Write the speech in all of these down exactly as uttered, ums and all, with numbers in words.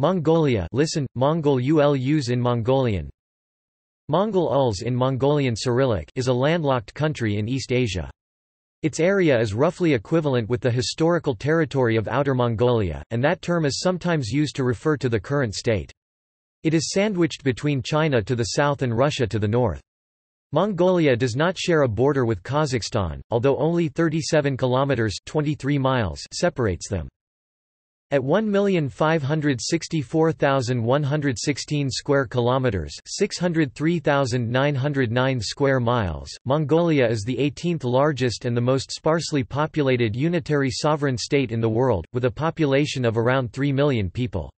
Mongolia, listen, Mongol ulus in Mongolian, Mongol Uls in Mongolian Cyrillic, is a landlocked country in East Asia. Its area is roughly equivalent with the historical territory of Outer Mongolia, and that term is sometimes used to refer to the current state. It is sandwiched between China to the south and Russia to the north. Mongolia does not share a border with Kazakhstan, although only thirty-seven kilometers (twenty-three miles) separates them. At one million five hundred sixty-four thousand one hundred sixteen square kilometers, six hundred three thousand nine hundred nine square miles, Mongolia is the eighteenth largest and the most sparsely populated unitary sovereign state in the world, with a population of around three million people.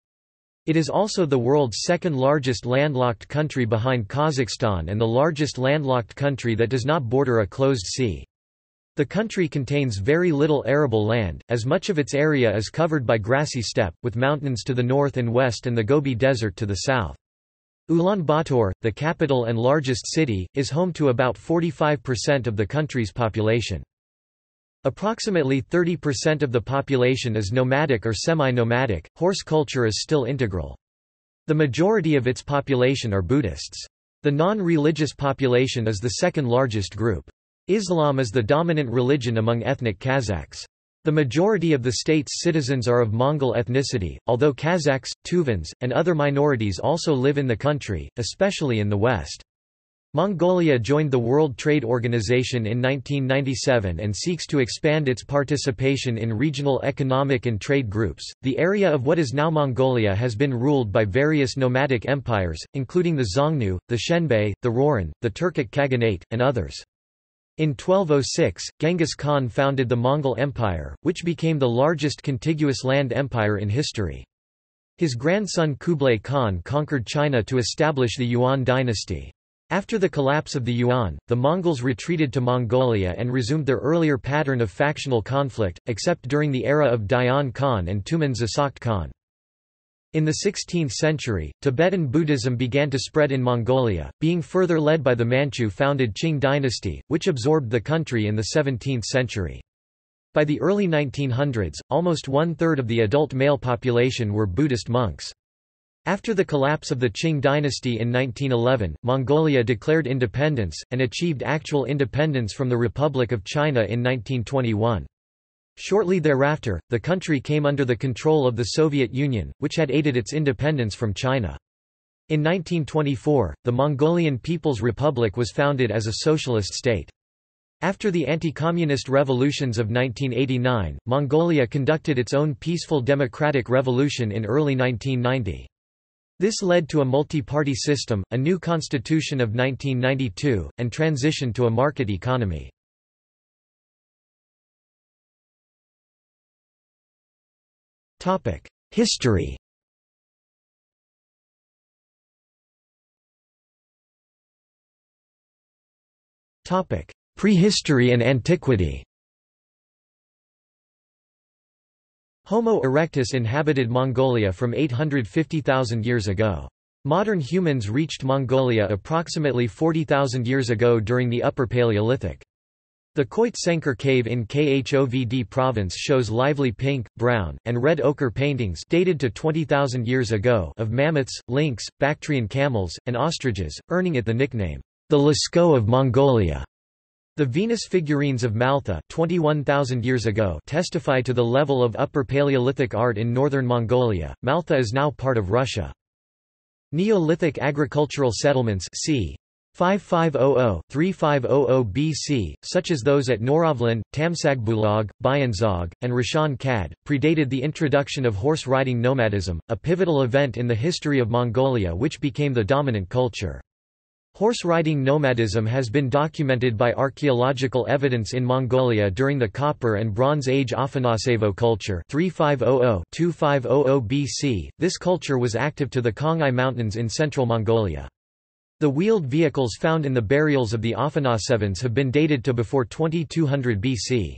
It is also the world's second largest landlocked country behind Kazakhstan and the largest landlocked country that does not border a closed sea. The country contains very little arable land, as much of its area is covered by grassy steppe, with mountains to the north and west and the Gobi Desert to the south. Ulaanbaatar, the capital and largest city, is home to about forty-five percent of the country's population. Approximately thirty percent of the population is nomadic or semi-nomadic. Horse culture is still integral. The majority of its population are Buddhists. The non-religious population is the second largest group. Islam is the dominant religion among ethnic Kazakhs. The majority of the state's citizens are of Mongol ethnicity, although Kazakhs, Tuvans, and other minorities also live in the country, especially in the west. Mongolia joined the World Trade Organization in nineteen ninety-seven and seeks to expand its participation in regional economic and trade groups. The area of what is now Mongolia has been ruled by various nomadic empires, including the Xiongnu, the Shenbei, the Roran, the Turkic Khaganate, and others. In twelve oh six, Genghis Khan founded the Mongol Empire, which became the largest contiguous land empire in history. His grandson Kublai Khan conquered China to establish the Yuan dynasty. After the collapse of the Yuan, the Mongols retreated to Mongolia and resumed their earlier pattern of factional conflict, except during the era of Dayan Khan and Tumen Zasakht Khan. In the sixteenth century, Tibetan Buddhism began to spread in Mongolia, being further led by the Manchu-founded Qing dynasty, which absorbed the country in the seventeenth century. By the early nineteen hundreds, almost one-third of the adult male population were Buddhist monks. After the collapse of the Qing dynasty in nineteen eleven, Mongolia declared independence, and achieved actual independence from the Republic of China in nineteen twenty-one. Shortly thereafter, the country came under the control of the Soviet Union, which had aided its independence from China. In nineteen twenty-four, the Mongolian People's Republic was founded as a socialist state. After the anti-communist revolutions of nineteen eighty-nine, Mongolia conducted its own peaceful democratic revolution in early nineteen ninety. This led to a multi-party system, a new constitution of nineteen ninety-two, and transition to a market economy. History. Prehistory and antiquity. Homo erectus inhabited Mongolia from eight hundred fifty thousand years ago. Modern humans reached Mongolia approximately forty thousand years ago during the Upper Paleolithic. The Khoitsenker cave in Khovd province shows lively pink, brown, and red ochre paintings dated to twenty thousand years ago of mammoths, lynx, Bactrian camels, and ostriches, earning it the nickname, the Lascaux of Mongolia. The Venus figurines of Maltha twenty-one thousand years ago testify to the level of Upper Paleolithic art in northern Mongolia. Maltha is now part of Russia. Neolithic agricultural settlements c. fifty-five hundred to thirty-five hundred B C, such as those at Norovlin, Tamsagbulog, Bayanzog, and Rashan Kad, predated the introduction of horse-riding nomadism, a pivotal event in the history of Mongolia which became the dominant culture. Horse-riding nomadism has been documented by archaeological evidence in Mongolia during the Copper and Bronze Age Afanasevo culture thirty-five hundred to twenty-five hundred B C. This culture was active to the Konghai Mountains in central Mongolia. The wheeled vehicles found in the burials of the Afanasevans have been dated to before twenty-two hundred B C.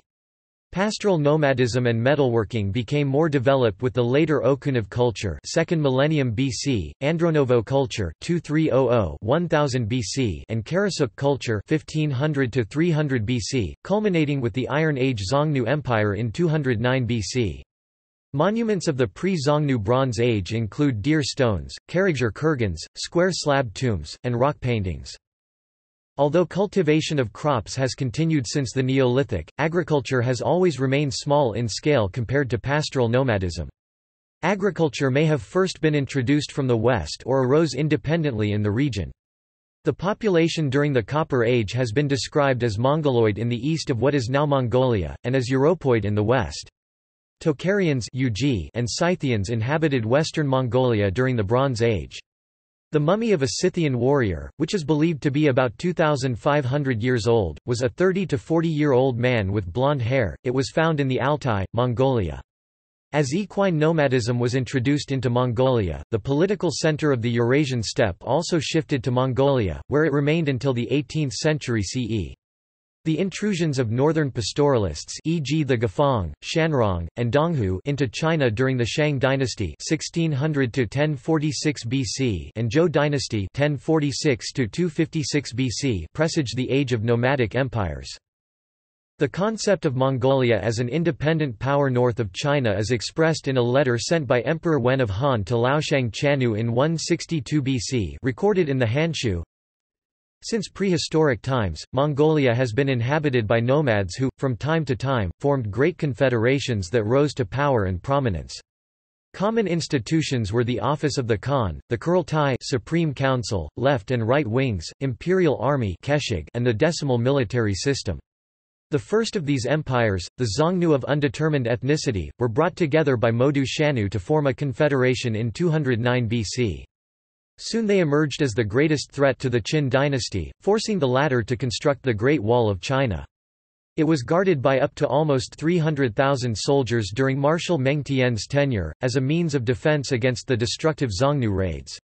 Pastoral nomadism and metalworking became more developed with the later Okunov culture, second millennium B C, Andronovo culture twenty-three hundred to one thousand B C, and Karasuk culture fifteen hundred to three hundred B C, culminating with the Iron Age Xiongnu Empire in two hundred nine B C. Monuments of the pre-Xiongnu Bronze Age include deer stones, Karagjer kurgans, square slab tombs, and rock paintings. Although cultivation of crops has continued since the Neolithic, agriculture has always remained small in scale compared to pastoral nomadism. Agriculture may have first been introduced from the west or arose independently in the region. The population during the Copper Age has been described as Mongoloid in the east of what is now Mongolia, and as Europoid in the west. Tocharians and Scythians inhabited western Mongolia during the Bronze Age. The mummy of a Scythian warrior, which is believed to be about two thousand five hundred years old, was a thirty to forty year old man with blonde hair. It was found in the Altai, Mongolia. As equine nomadism was introduced into Mongolia, the political center of the Eurasian steppe also shifted to Mongolia, where it remained until the eighteenth century C E. The intrusions of northern pastoralists, for example the Gafang, Shanrong, and Donghu, into China during the Shang dynasty (sixteen hundred to ten forty-six B C) and Zhou dynasty (ten forty-six to two fifty-six B C) presaged the age of nomadic empires. The concept of Mongolia as an independent power north of China is expressed in a letter sent by Emperor Wen of Han to Laoshang Chanu in one sixty-two B C, recorded in the Hanshu. Since prehistoric times, Mongolia has been inhabited by nomads who, from time to time, formed great confederations that rose to power and prominence. Common institutions were the office of the Khan, the Kurultai Supreme Council, left and right wings, imperial army and the decimal military system. The first of these empires, the Xiongnu of undetermined ethnicity, were brought together by Modu Shanyu to form a confederation in two hundred nine B C. Soon they emerged as the greatest threat to the Qin dynasty, forcing the latter to construct the Great Wall of China. It was guarded by up to almost three hundred thousand soldiers during Marshal Meng Tien's tenure, as a means of defense against the destructive Xiongnu raids.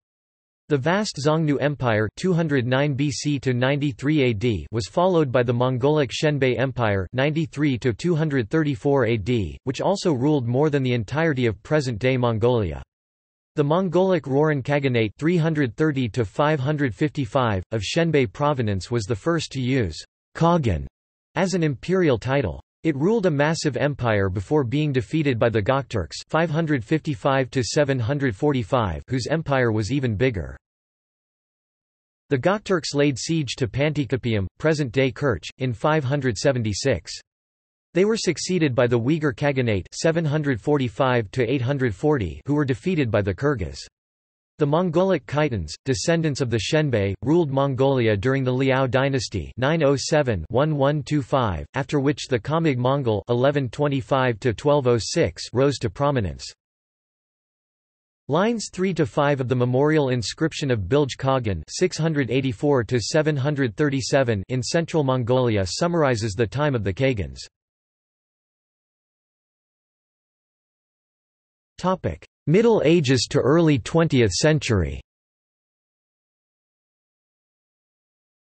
The vast Xiongnu Empire (two hundred nine B C to ninety-three A D) was followed by the Mongolic Shenbei Empire (ninety-three to two thirty-four A D), which also ruled more than the entirety of present-day Mongolia. The Mongolic Roran Khaganate (three thirty to five fifty-five) of Shenbei provenance was the first to use Khagan as an imperial title. It ruled a massive empire before being defeated by the Gokturks (five fifty-five to seven forty-five), whose empire was even bigger. The Gokturks laid siege to Pantikapaiyam, present-day Kerch, in five hundred seventy-six. They were succeeded by the Uyghur Khaganate (seven forty-five to eight forty) who were defeated by the Kyrgyz. The Mongolic Khitans, descendants of the Shenbei, ruled Mongolia during the Liao dynasty (nine oh seven to eleven twenty-five), after which the Khamig Mongol (eleven twenty-five to twelve oh six) rose to prominence. Lines three to five of the memorial inscription of Bilge Khagan (six eighty-four to seven thirty-seven) in central Mongolia summarizes the time of the Khagans. Middle Ages to early twentieth century.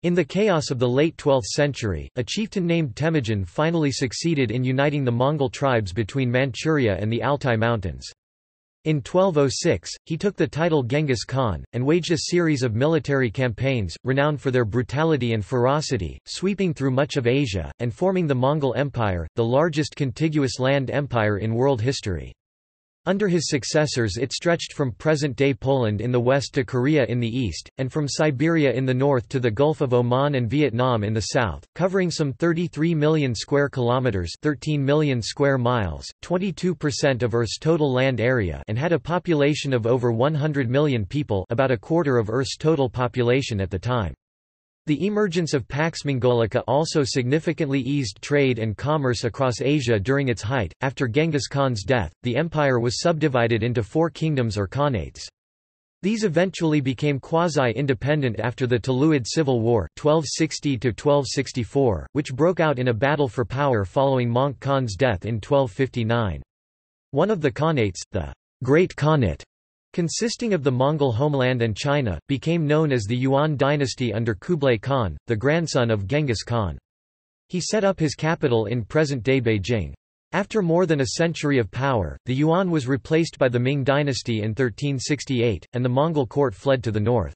In the chaos of the late twelfth century, a chieftain named Temujin finally succeeded in uniting the Mongol tribes between Manchuria and the Altai Mountains. In twelve oh six, he took the title Genghis Khan, and waged a series of military campaigns, renowned for their brutality and ferocity, sweeping through much of Asia, and forming the Mongol Empire, the largest contiguous land empire in world history. Under his successors it stretched from present-day Poland in the west to Korea in the east, and from Siberia in the north to the Gulf of Oman and Vietnam in the south, covering some thirty-three million square kilometers (thirteen million square miles), twenty-two percent of Earth's total land area, and had a population of over one hundred million people, about a quarter of Earth's total population at the time. The emergence of Pax Mongolica also significantly eased trade and commerce across Asia during its height. After Genghis Khan's death, the empire was subdivided into four kingdoms or khanates. These eventually became quasi-independent after the Tuluid Civil War (twelve sixty to twelve sixty-four), which broke out in a battle for power following Mongke Khan's death in twelve fifty-nine. One of the khanates, the Great Khanate, consisting of the Mongol homeland and China, became known as the Yuan dynasty under Kublai Khan, the grandson of Genghis Khan. He set up his capital in present-day Beijing. After more than a century of power, the Yuan was replaced by the Ming dynasty in thirteen sixty-eight, and the Mongol court fled to the north.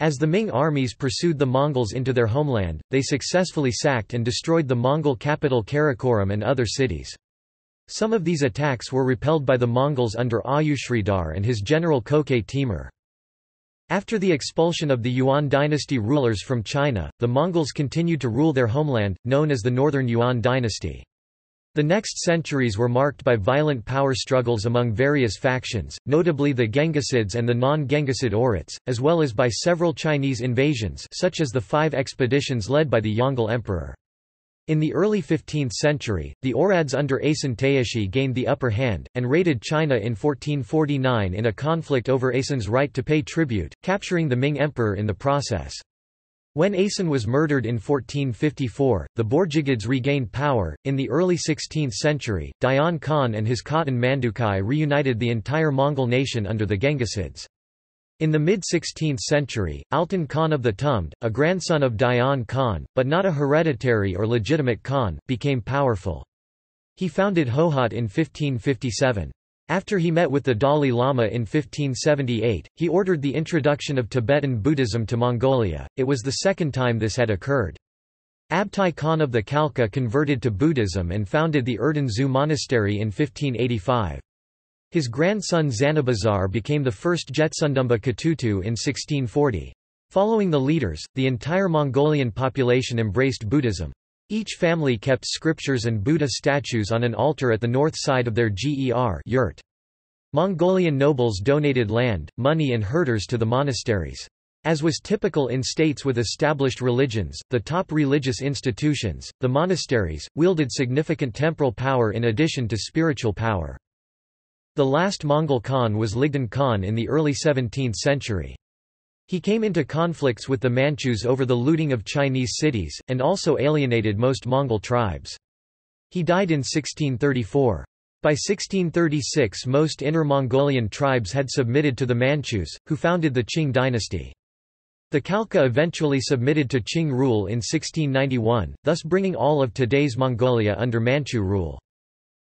As the Ming armies pursued the Mongols into their homeland, they successfully sacked and destroyed the Mongol capital Karakoram and other cities. Some of these attacks were repelled by the Mongols under Ayushridar and his general Koke Timur. After the expulsion of the Yuan dynasty rulers from China, the Mongols continued to rule their homeland, known as the Northern Yuan dynasty. The next centuries were marked by violent power struggles among various factions, notably the Genghisids and the non-Genghisid Orits, as well as by several Chinese invasions such as the five expeditions led by the Yongle Emperor. In the early fifteenth century, the Orads under Esen Taishi gained the upper hand, and raided China in fourteen forty-nine in a conflict over Esen's right to pay tribute, capturing the Ming Emperor in the process. When Esen was murdered in fourteen fifty-four, the Borjigids regained power. In the early sixteenth century, Dayan Khan and his Khotan Mandukai reunited the entire Mongol nation under the Genghisids. In the mid-sixteenth century, Altan Khan of the Tumd, a grandson of Dayan Khan, but not a hereditary or legitimate Khan, became powerful. He founded Hohhot in fifteen fifty-seven. After he met with the Dalai Lama in fifteen seventy-eight, he ordered the introduction of Tibetan Buddhism to Mongolia. It was the second time this had occurred. Abtai Khan of the Khalkha converted to Buddhism and founded the Erden Dzü Monastery in fifteen eighty-five. His grandson Zanabazar became the first Jetsundumba Khututu in sixteen forty. Following the leaders, the entire Mongolian population embraced Buddhism. Each family kept scriptures and Buddha statues on an altar at the north side of their ger yurt. Mongolian nobles donated land, money and herders to the monasteries. As was typical in states with established religions, the top religious institutions, the monasteries, wielded significant temporal power in addition to spiritual power. The last Mongol Khan was Ligden Khan in the early seventeenth century. He came into conflicts with the Manchus over the looting of Chinese cities, and also alienated most Mongol tribes. He died in sixteen thirty-four. By sixteen thirty-six most Inner Mongolian tribes had submitted to the Manchus, who founded the Qing dynasty. The Khalkha eventually submitted to Qing rule in sixteen ninety-one, thus bringing all of today's Mongolia under Manchu rule.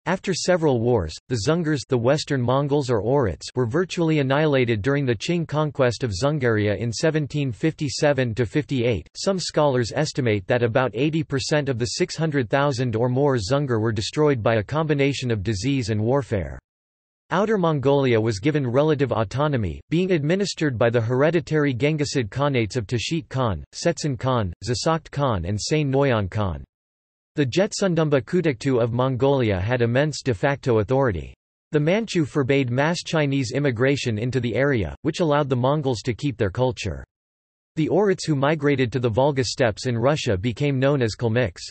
After several wars, the Dzungars, the Western Mongols or Orits, were virtually annihilated during the Qing conquest of Dzungaria in seventeen fifty-seven to fifty-eight. Some scholars estimate that about eighty percent of the six hundred thousand or more Dzungar were destroyed by a combination of disease and warfare. Outer Mongolia was given relative autonomy, being administered by the hereditary Genghisid Khanates of Tashit Khan, Setsun Khan, Zasakht Khan and Sain Noyan Khan. The Jetsundumba Khututu of Mongolia had immense de facto authority. The Manchu forbade mass Chinese immigration into the area, which allowed the Mongols to keep their culture. The Orits who migrated to the Volga steppes in Russia became known as Kalmyks.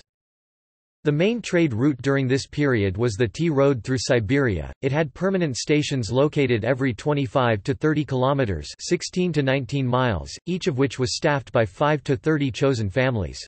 The main trade route during this period was the Tea Road through Siberia. It had permanent stations located every twenty-five to thirty kilometers (sixteen to nineteen miles), each of which was staffed by five to thirty chosen families.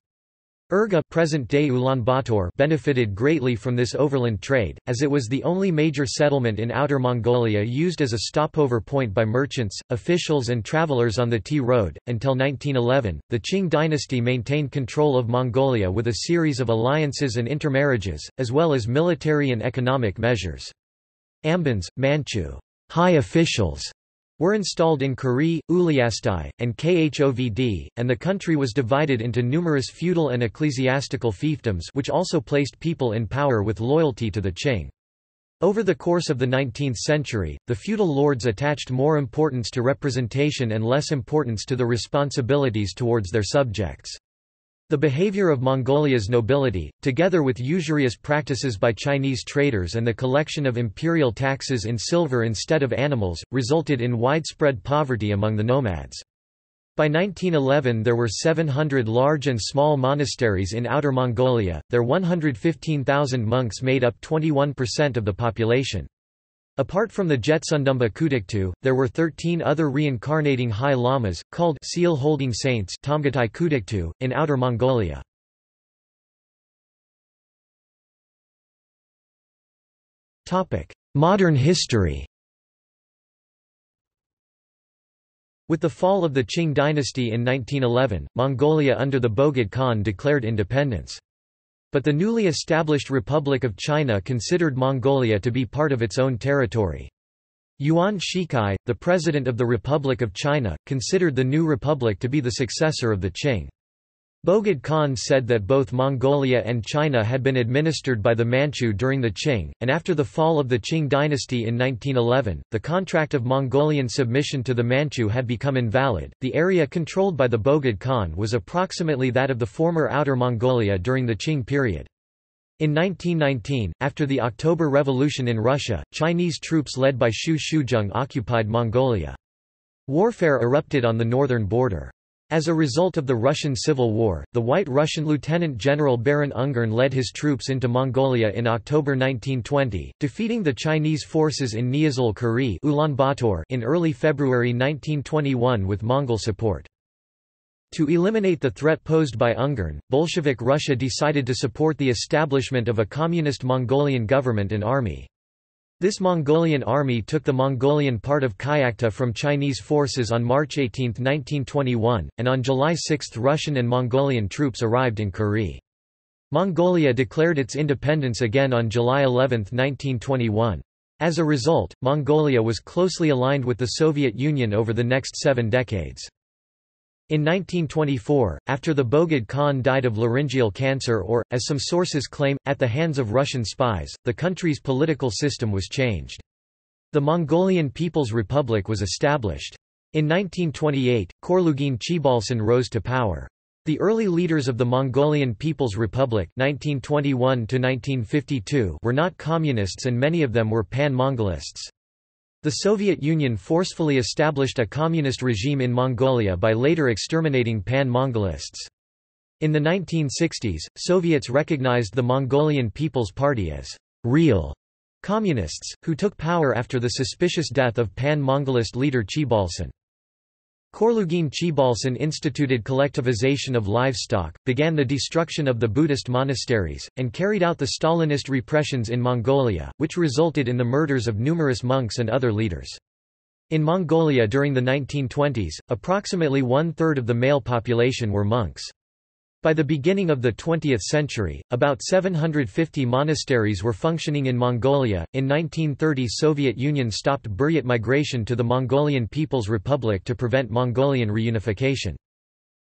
Urga, present-day Ulaanbaatar, benefited greatly from this overland trade, as it was the only major settlement in Outer Mongolia used as a stopover point by merchants, officials and travelers on the Tea Road. Until nineteen eleven, the Qing dynasty maintained control of Mongolia with a series of alliances and intermarriages, as well as military and economic measures. Ambans, Manchu high officials, were installed in Kuri, Uliastai, and Khovd, and the country was divided into numerous feudal and ecclesiastical fiefdoms which also placed people in power with loyalty to the Qing. Over the course of the nineteenth century, the feudal lords attached more importance to representation and less importance to the responsibilities towards their subjects. The behavior of Mongolia's nobility, together with usurious practices by Chinese traders and the collection of imperial taxes in silver instead of animals, resulted in widespread poverty among the nomads. By nineteen eleven there were seven hundred large and small monasteries in Outer Mongolia. Their one hundred fifteen thousand monks made up twenty-one percent of the population. Apart from the Jetsundumba Khututu, there were thirteen other reincarnating high lamas, called seal-holding saints Tamgatai Khututu, in Outer Mongolia. Modern history. With the fall of the Qing dynasty in nineteen eleven, Mongolia under the Bogd Khan declared independence. But the newly established Republic of China considered Mongolia to be part of its own territory. Yuan Shikai, the president of the Republic of China, considered the new republic to be the successor of the Qing. Bogd Khan said that both Mongolia and China had been administered by the Manchu during the Qing, and after the fall of the Qing dynasty in nineteen eleven, the contract of Mongolian submission to the Manchu had become invalid. The area controlled by the Bogd Khan was approximately that of the former Outer Mongolia during the Qing period. In nineteen nineteen, after the October Revolution in Russia, Chinese troops led by Xu Shuzheng occupied Mongolia. Warfare erupted on the northern border. As a result of the Russian Civil War, the White Russian Lieutenant General Baron Ungern led his troops into Mongolia in October nineteen twenty, defeating the Chinese forces in Niazul-Kuri in early February nineteen twenty-one with Mongol support. To eliminate the threat posed by Ungern, Bolshevik Russia decided to support the establishment of a communist Mongolian government and army. This Mongolian army took the Mongolian part of Khyakta from Chinese forces on March eighteenth nineteen twenty-one, and on July sixth Russian and Mongolian troops arrived in Kuri. Mongolia declared its independence again on July eleventh nineteen twenty-one. As a result, Mongolia was closely aligned with the Soviet Union over the next seven decades. In nineteen twenty-four, after the Bogd Khan died of laryngeal cancer or, as some sources claim, at the hands of Russian spies, the country's political system was changed. The Mongolian People's Republic was established. In nineteen twenty-eight, Khorloogiin Choibalsan rose to power. The early leaders of the Mongolian People's Republic nineteen twenty-one to nineteen fifty-two were not communists and many of them were pan-Mongolists. The Soviet Union forcefully established a communist regime in Mongolia by later exterminating pan-Mongolists. In the nineteen sixties, Soviets recognized the Mongolian People's Party as real communists, who took power after the suspicious death of pan-Mongolist leader Choibalsan. Khorloogiin Choibalsan instituted collectivization of livestock, began the destruction of the Buddhist monasteries, and carried out the Stalinist repressions in Mongolia, which resulted in the murders of numerous monks and other leaders. In Mongolia during the nineteen twenties, approximately one-third of the male population were monks. By the beginning of the twentieth century, about seven hundred fifty monasteries were functioning in Mongolia. In nineteen thirty, Soviet Union stopped Buryat migration to the Mongolian People's Republic to prevent Mongolian reunification.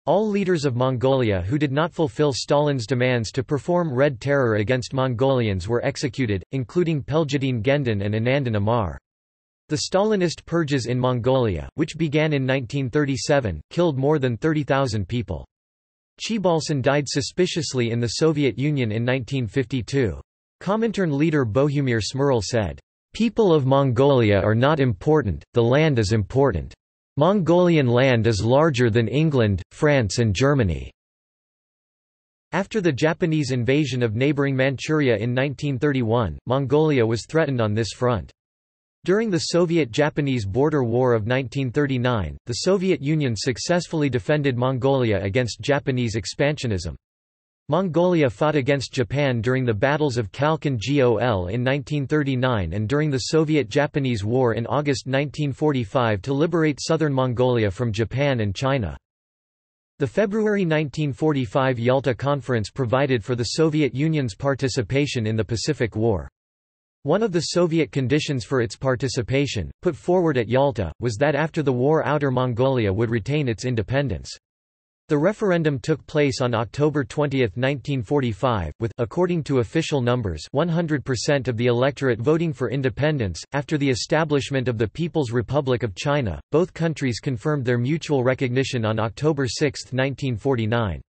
All leaders of Mongolia who did not fulfill Stalin's demands to perform Red Terror against Mongolians were executed, including Peljadin Gendon and Anandan Amar. The Stalinist purges in Mongolia, which began in nineteen thirty-seven, killed more than thirty thousand people. Choibalsan died suspiciously in the Soviet Union in nineteen fifty-two. Comintern leader Bohumir Smrol said, "People of Mongolia are not important, the land is important. Mongolian land is larger than England, France and Germany." After the Japanese invasion of neighboring Manchuria in nineteen thirty-one, Mongolia was threatened on this front. During the Soviet-Japanese Border War of nineteen thirty-nine, the Soviet Union successfully defended Mongolia against Japanese expansionism. Mongolia fought against Japan during the battles of Khalkhin Gol in nineteen thirty-nine and during the Soviet-Japanese War in August nineteen forty-five to liberate southern Mongolia from Japan and China. The February nineteen forty-five Yalta Conference provided for the Soviet Union's participation in the Pacific War. One of the Soviet conditions for its participation, put forward at Yalta, was that after the war Outer Mongolia would retain its independence. The referendum took place on October twentieth nineteen forty-five, with, according to official numbers, one hundred percent of the electorate voting for independence. After the establishment of the People's Republic of China, both countries confirmed their mutual recognition on October sixth nineteen forty-nine.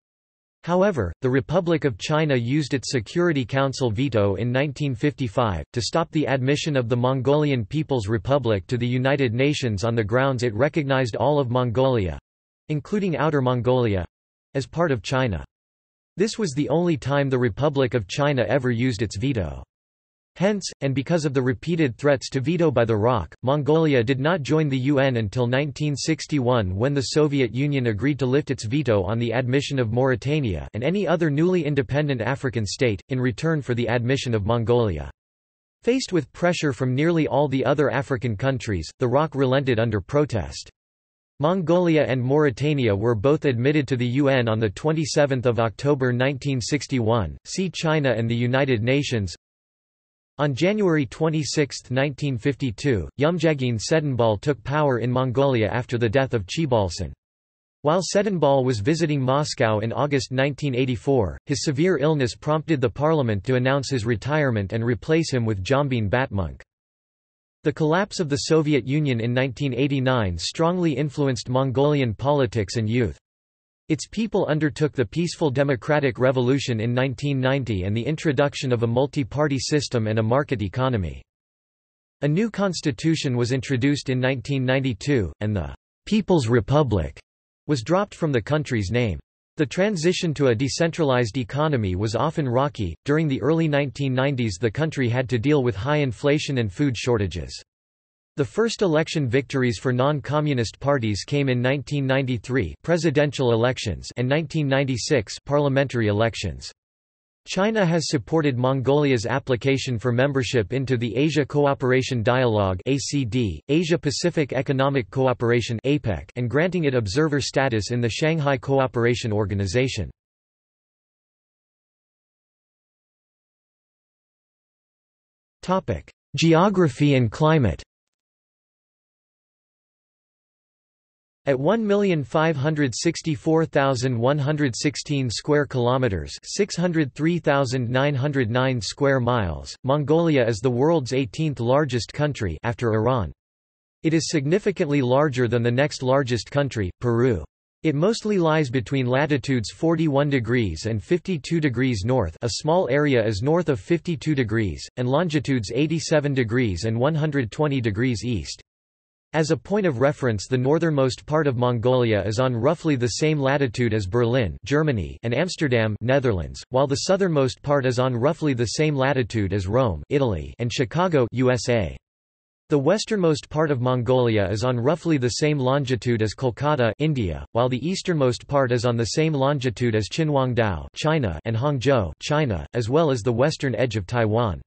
However, the Republic of China used its Security Council veto in nineteen fifty-five, to stop the admission of the Mongolian People's Republic to the United Nations on the grounds it recognized all of Mongolia—including Outer Mongolia—as part of China. This was the only time the Republic of China ever used its veto. Hence, and because of the repeated threats to veto by the R O C, Mongolia did not join the U N until nineteen sixty-one when the Soviet Union agreed to lift its veto on the admission of Mauritania and any other newly independent African state, in return for the admission of Mongolia. Faced with pressure from nearly all the other African countries, the R O C relented under protest. Mongolia and Mauritania were both admitted to the U N on the twenty-seventh of October nineteen sixty-one, see China and the United Nations. On January twenty-sixth nineteen fifty-two, Yumjaagin Sedenbal took power in Mongolia after the death of Choibalsan. While Sedenbal was visiting Moscow in August nineteen eighty-four, his severe illness prompted the parliament to announce his retirement and replace him with Jambyn Batmunkh. The collapse of the Soviet Union in nineteen eighty-nine strongly influenced Mongolian politics and youth. Its people undertook the peaceful democratic revolution in nineteen ninety and the introduction of a multi-party system and a market economy. A new constitution was introduced in nineteen ninety-two, and the People's Republic was dropped from the country's name. The transition to a decentralized economy was often rocky. During the early nineteen nineties, the country had to deal with high inflation and food shortages. The first election victories for non-communist parties came in nineteen ninety-three presidential elections and nineteen ninety-six parliamentary elections. China has supported Mongolia's application for membership into the Asia Cooperation Dialogue (A C D), Asia-Pacific Economic Cooperation (APEC), and granting it observer status in the Shanghai Cooperation Organization. Topic: Geography and climate. At one million five hundred sixty-four thousand one hundred sixteen square kilometers, six hundred three thousand nine hundred nine square miles, Mongolia is the world's eighteenth largest country after Iran. It is significantly larger than the next largest country, Peru. It mostly lies between latitudes forty-one degrees and fifty-two degrees north. A small area is north of fifty-two degrees and longitudes eighty-seven degrees and one hundred twenty degrees east. As a point of reference, the northernmost part of Mongolia is on roughly the same latitude as Berlin, Germany, and Amsterdam, Netherlands, while the southernmost part is on roughly the same latitude as Rome, Italy, and Chicago, U S A. The westernmost part of Mongolia is on roughly the same longitude as Kolkata, India, while the easternmost part is on the same longitude as Qinhuangdao, China, and Hangzhou, China, as well as the western edge of Taiwan.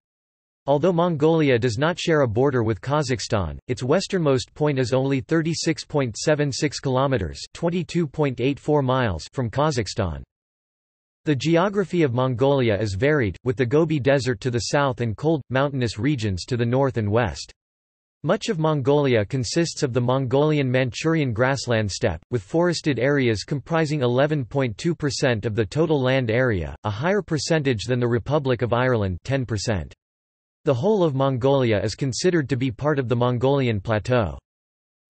Although Mongolia does not share a border with Kazakhstan, its westernmost point is only thirty-six point seven six kilometers (twenty-two point eight four miles) from Kazakhstan. The geography of Mongolia is varied, with the Gobi Desert to the south and cold, mountainous regions to the north and west. Much of Mongolia consists of the Mongolian-Manchurian grassland steppe, with forested areas comprising eleven point two percent of the total land area, a higher percentage than the Republic of Ireland ten percent. The whole of Mongolia is considered to be part of the Mongolian Plateau.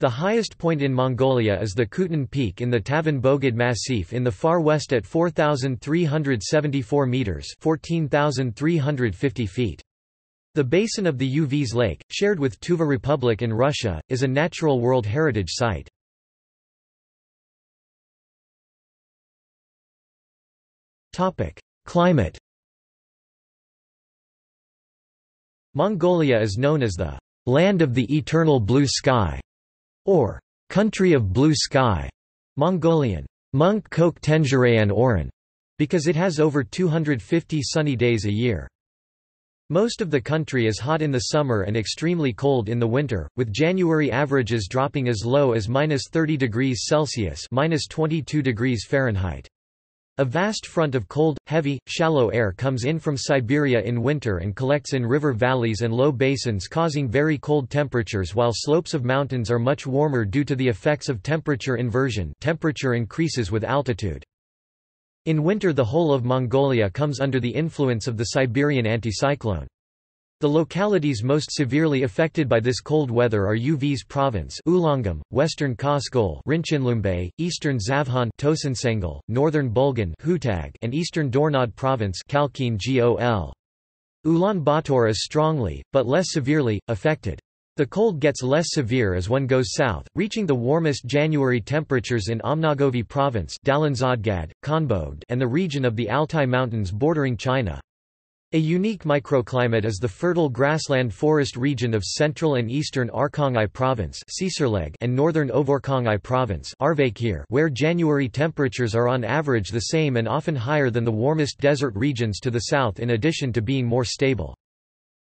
The highest point in Mongolia is the Khutun Peak in the Tavan Bogd Massif in the far west at four thousand three hundred seventy-four meters (fourteen thousand three hundred fifty feet). The basin of the Uvs Lake, shared with Tuva Republic in Russia, is a natural World Heritage Site. Topic: Climate. Mongolia is known as the Land of the Eternal Blue Sky, or Country of Blue Sky, Mongolian, Monk Koke Tenjerayan Oran, because it has over two hundred fifty sunny days a year. Most of the country is hot in the summer and extremely cold in the winter, with January averages dropping as low as minus thirty degrees Celsius minus twenty-two degrees Fahrenheit. A vast front of cold, heavy, shallow air comes in from Siberia in winter and collects in river valleys and low basins, causing very cold temperatures, while slopes of mountains are much warmer due to the effects of temperature inversion. Temperature increases with altitude. In winter, the whole of Mongolia comes under the influence of the Siberian anticyclone. The localities most severely affected by this cold weather are Uvs Province, Ulangam, Western Koskol, Rinchinlunbay, Eastern Zavhan, Tosansengel, Northern Bulgan, Hutag, and Eastern Dornod Province, Kalkhin Gol. Ulaanbaatar is strongly, but less severely, affected. The cold gets less severe as one goes south, reaching the warmest January temperatures in Omnagovi Province, Dalanzadgad, Khanbogd, and the region of the Altai Mountains bordering China. A unique microclimate is the fertile grassland forest region of central and eastern Arkhangai Province and northern Ovorkhangai Province, where January temperatures are on average the same and often higher than the warmest desert regions to the south, in addition to being more stable.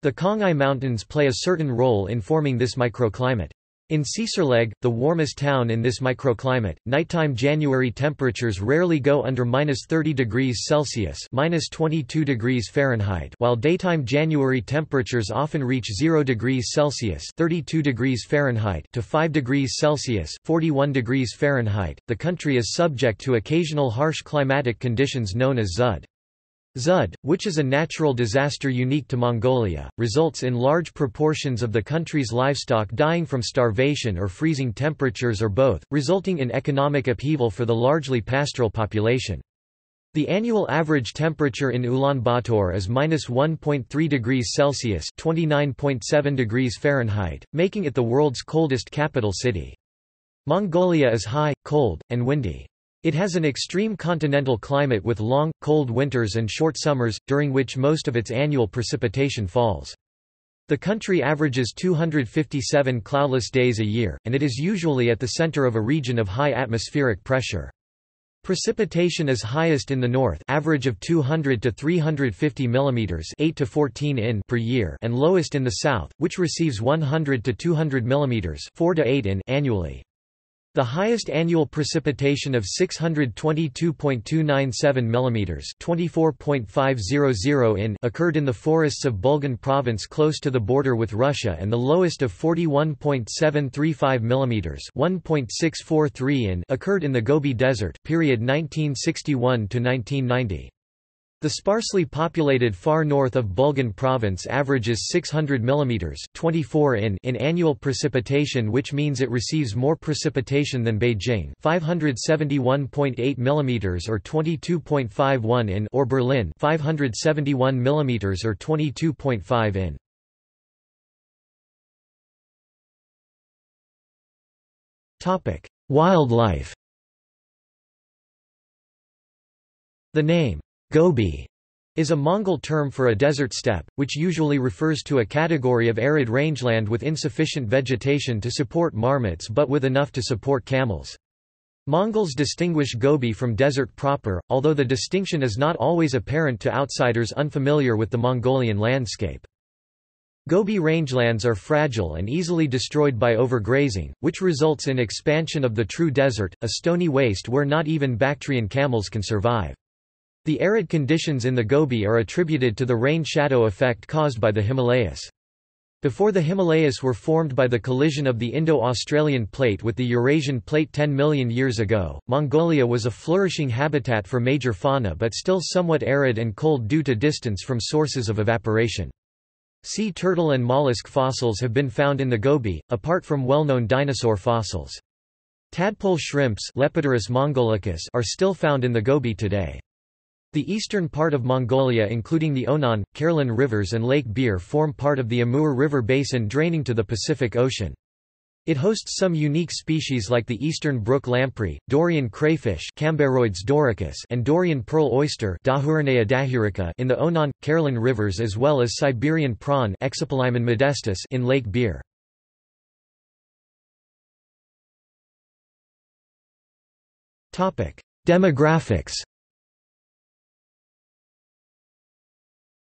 The Khangai Mountains play a certain role in forming this microclimate. In Seserleg, the warmest town in this microclimate, nighttime January temperatures rarely go under minus thirty degrees Celsius (minus twenty-two degrees Fahrenheit), while daytime January temperatures often reach zero degrees Celsius (thirty-two degrees Fahrenheit) to five degrees Celsius (forty-one degrees Fahrenheit). The country is subject to occasional harsh climatic conditions known as Zud. Zud, which is a natural disaster unique to Mongolia, results in large proportions of the country's livestock dying from starvation or freezing temperatures or both, resulting in economic upheaval for the largely pastoral population. The annual average temperature in Ulaanbaatar is minus one point three degrees Celsius (twenty-nine point seven degrees Fahrenheit), making it the world's coldest capital city. Mongolia is high, cold, and windy. It has an extreme continental climate with long, cold winters and short summers, during which most of its annual precipitation falls. The country averages two hundred fifty-seven cloudless days a year, and it is usually at the center of a region of high atmospheric pressure. Precipitation is highest in the north, average of two hundred to three hundred fifty mm (eight to fourteen inches) per year, and lowest in the south, which receives one hundred to two hundred mm (four to eight inches) annually. The highest annual precipitation of six hundred twenty-two point two nine seven mm (twenty-four point five zero zero inches) occurred in the forests of Bulgan province close to the border with Russia, and the lowest of forty-one point seven three five mm (one point six four three inches) occurred in the Gobi Desert, period nineteen sixty-one to nineteen ninety. The sparsely populated far north of Bulgan province averages six hundred mm (twenty-four inches) in annual precipitation, which means it receives more precipitation than Beijing (five hundred seventy-one point eight mm or twenty-two point five one inches) or Berlin (five hundred seventy-one mm or twenty-two point five inches). Topic: Wildlife. The name Gobi is a Mongol term for a desert steppe, which usually refers to a category of arid rangeland with insufficient vegetation to support marmots but with enough to support camels. Mongols distinguish Gobi from desert proper, although the distinction is not always apparent to outsiders unfamiliar with the Mongolian landscape. Gobi rangelands are fragile and easily destroyed by overgrazing, which results in expansion of the true desert, a stony waste where not even Bactrian camels can survive. The arid conditions in the Gobi are attributed to the rain-shadow effect caused by the Himalayas. Before the Himalayas were formed by the collision of the Indo-Australian plate with the Eurasian plate ten million years ago, Mongolia was a flourishing habitat for major fauna but still somewhat arid and cold due to distance from sources of evaporation. Sea turtle and mollusk fossils have been found in the Gobi, apart from well-known dinosaur fossils. Tadpole shrimps Lepidurus mongolicus are still found in the Gobi today. The eastern part of Mongolia, including the Onan, Kerlan rivers and Lake Bir, form part of the Amur River basin draining to the Pacific Ocean. It hosts some unique species like the eastern brook lamprey, Dorian crayfish Cambaroides doricus, and Dorian pearl oyster Dahurinea dahurica in the Onan, Kerlan rivers, as well as Siberian prawn Exopelymon modestus in Lake Bir. Demographics.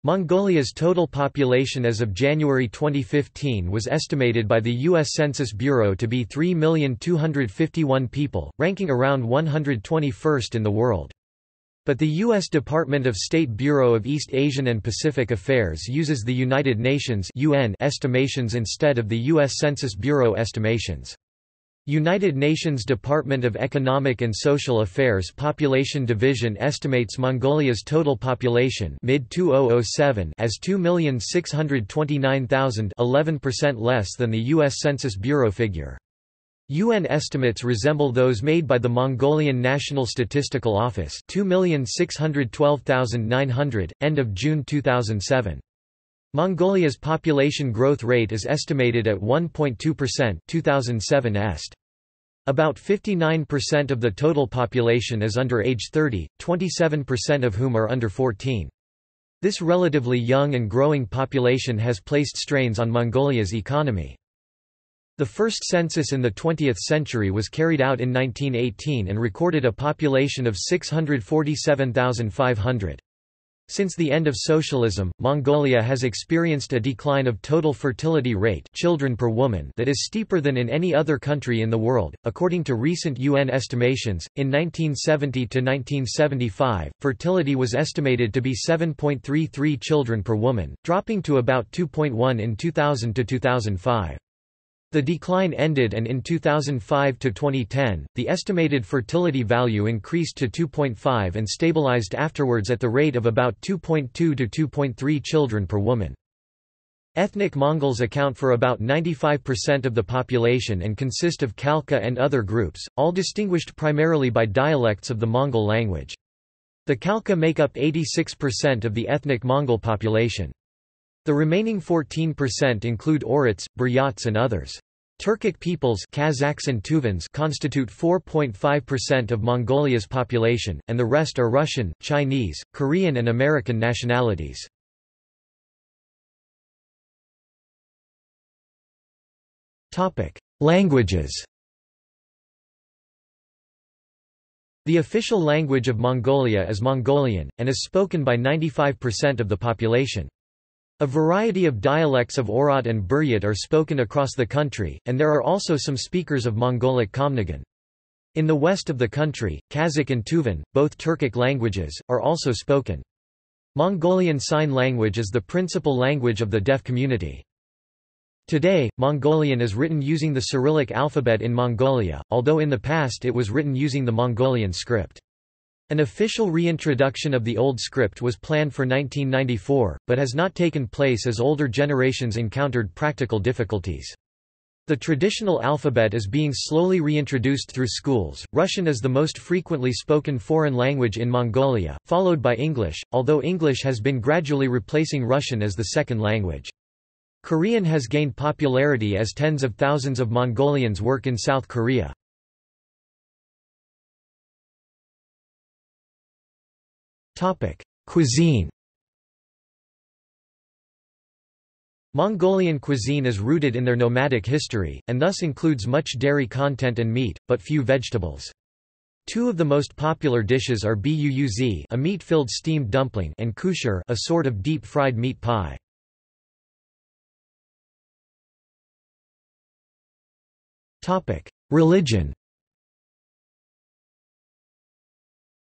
Mongolia's total population as of January twenty fifteen was estimated by the U S Census Bureau to be three million two hundred fifty-one people, ranking around one hundred twenty-first in the world. But the U S Department of State Bureau of East Asian and Pacific Affairs uses the United Nations (U N) estimations instead of the U S Census Bureau estimations. United Nations Department of Economic and Social Affairs Population Division estimates Mongolia's total population mid two thousand seven as two million six hundred twenty-nine thousand, eleven percent less than the U S Census Bureau figure. U N estimates resemble those made by the Mongolian National Statistical Office, two million six hundred twelve thousand nine hundred, end of June two thousand seven. Mongolia's population growth rate is estimated at one point two percent (two thousand seven est). About fifty-nine percent of the total population is under age thirty, twenty-seven percent of whom are under fourteen. This relatively young and growing population has placed strains on Mongolia's economy. The first census in the twentieth century was carried out in nineteen eighteen and recorded a population of six hundred forty-seven thousand five hundred. Since the end of socialism, Mongolia has experienced a decline of total fertility rate, children per woman, that is steeper than in any other country in the world. According to recent U N estimations, in nineteen seventy to nineteen seventy-five, fertility was estimated to be seven point three three children per woman, dropping to about two point one in two thousand to two thousand five. The decline ended, and in two thousand five to twenty ten, the estimated fertility value increased to two point five and stabilized afterwards at the rate of about two point two to two point three children per woman. Ethnic Mongols account for about ninety-five percent of the population and consist of Khalkha and other groups, all distinguished primarily by dialects of the Mongol language. The Khalkha make up eighty-six percent of the ethnic Mongol population. The remaining fourteen percent include Orits, Buryats and others. Turkic peoples Kazakhs and Tuvans constitute four point five percent of Mongolia's population, and the rest are Russian, Chinese, Korean and American nationalities. Languages. The official language of Mongolia is Mongolian, and is spoken by ninety-five percent of the population. A variety of dialects of Orat and Buryat are spoken across the country, and there are also some speakers of Mongolic Komnaghan. In the west of the country, Kazakh and Tuvan, both Turkic languages, are also spoken. Mongolian Sign Language is the principal language of the deaf community. Today, Mongolian is written using the Cyrillic alphabet in Mongolia, although in the past it was written using the Mongolian script. An official reintroduction of the old script was planned for nineteen ninety-four, but has not taken place as older generations encountered practical difficulties. The traditional alphabet is being slowly reintroduced through schools. Russian is the most frequently spoken foreign language in Mongolia, followed by English, although English has been gradually replacing Russian as the second language. Korean has gained popularity as tens of thousands of Mongolians work in South Korea. Cuisine. Mongolian cuisine is rooted in their nomadic history, and thus includes much dairy content and meat, but few vegetables. Two of the most popular dishes are buuz, a meat-filled steamed dumpling, and kushar, a sort of deep-fried meat pie. Religion.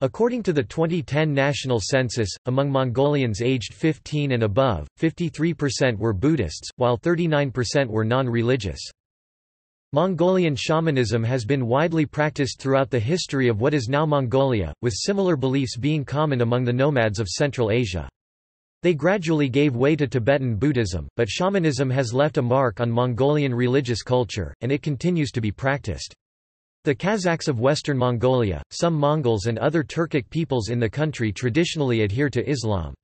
According to the twenty ten national census, among Mongolians aged fifteen and above, fifty-three percent were Buddhists, while thirty-nine percent were non-religious. Mongolian shamanism has been widely practiced throughout the history of what is now Mongolia, with similar beliefs being common among the nomads of Central Asia. They gradually gave way to Tibetan Buddhism, but shamanism has left a mark on Mongolian religious culture, and it continues to be practiced. The Kazakhs of Western Mongolia, some Mongols and other Turkic peoples in the country traditionally adhere to Islam.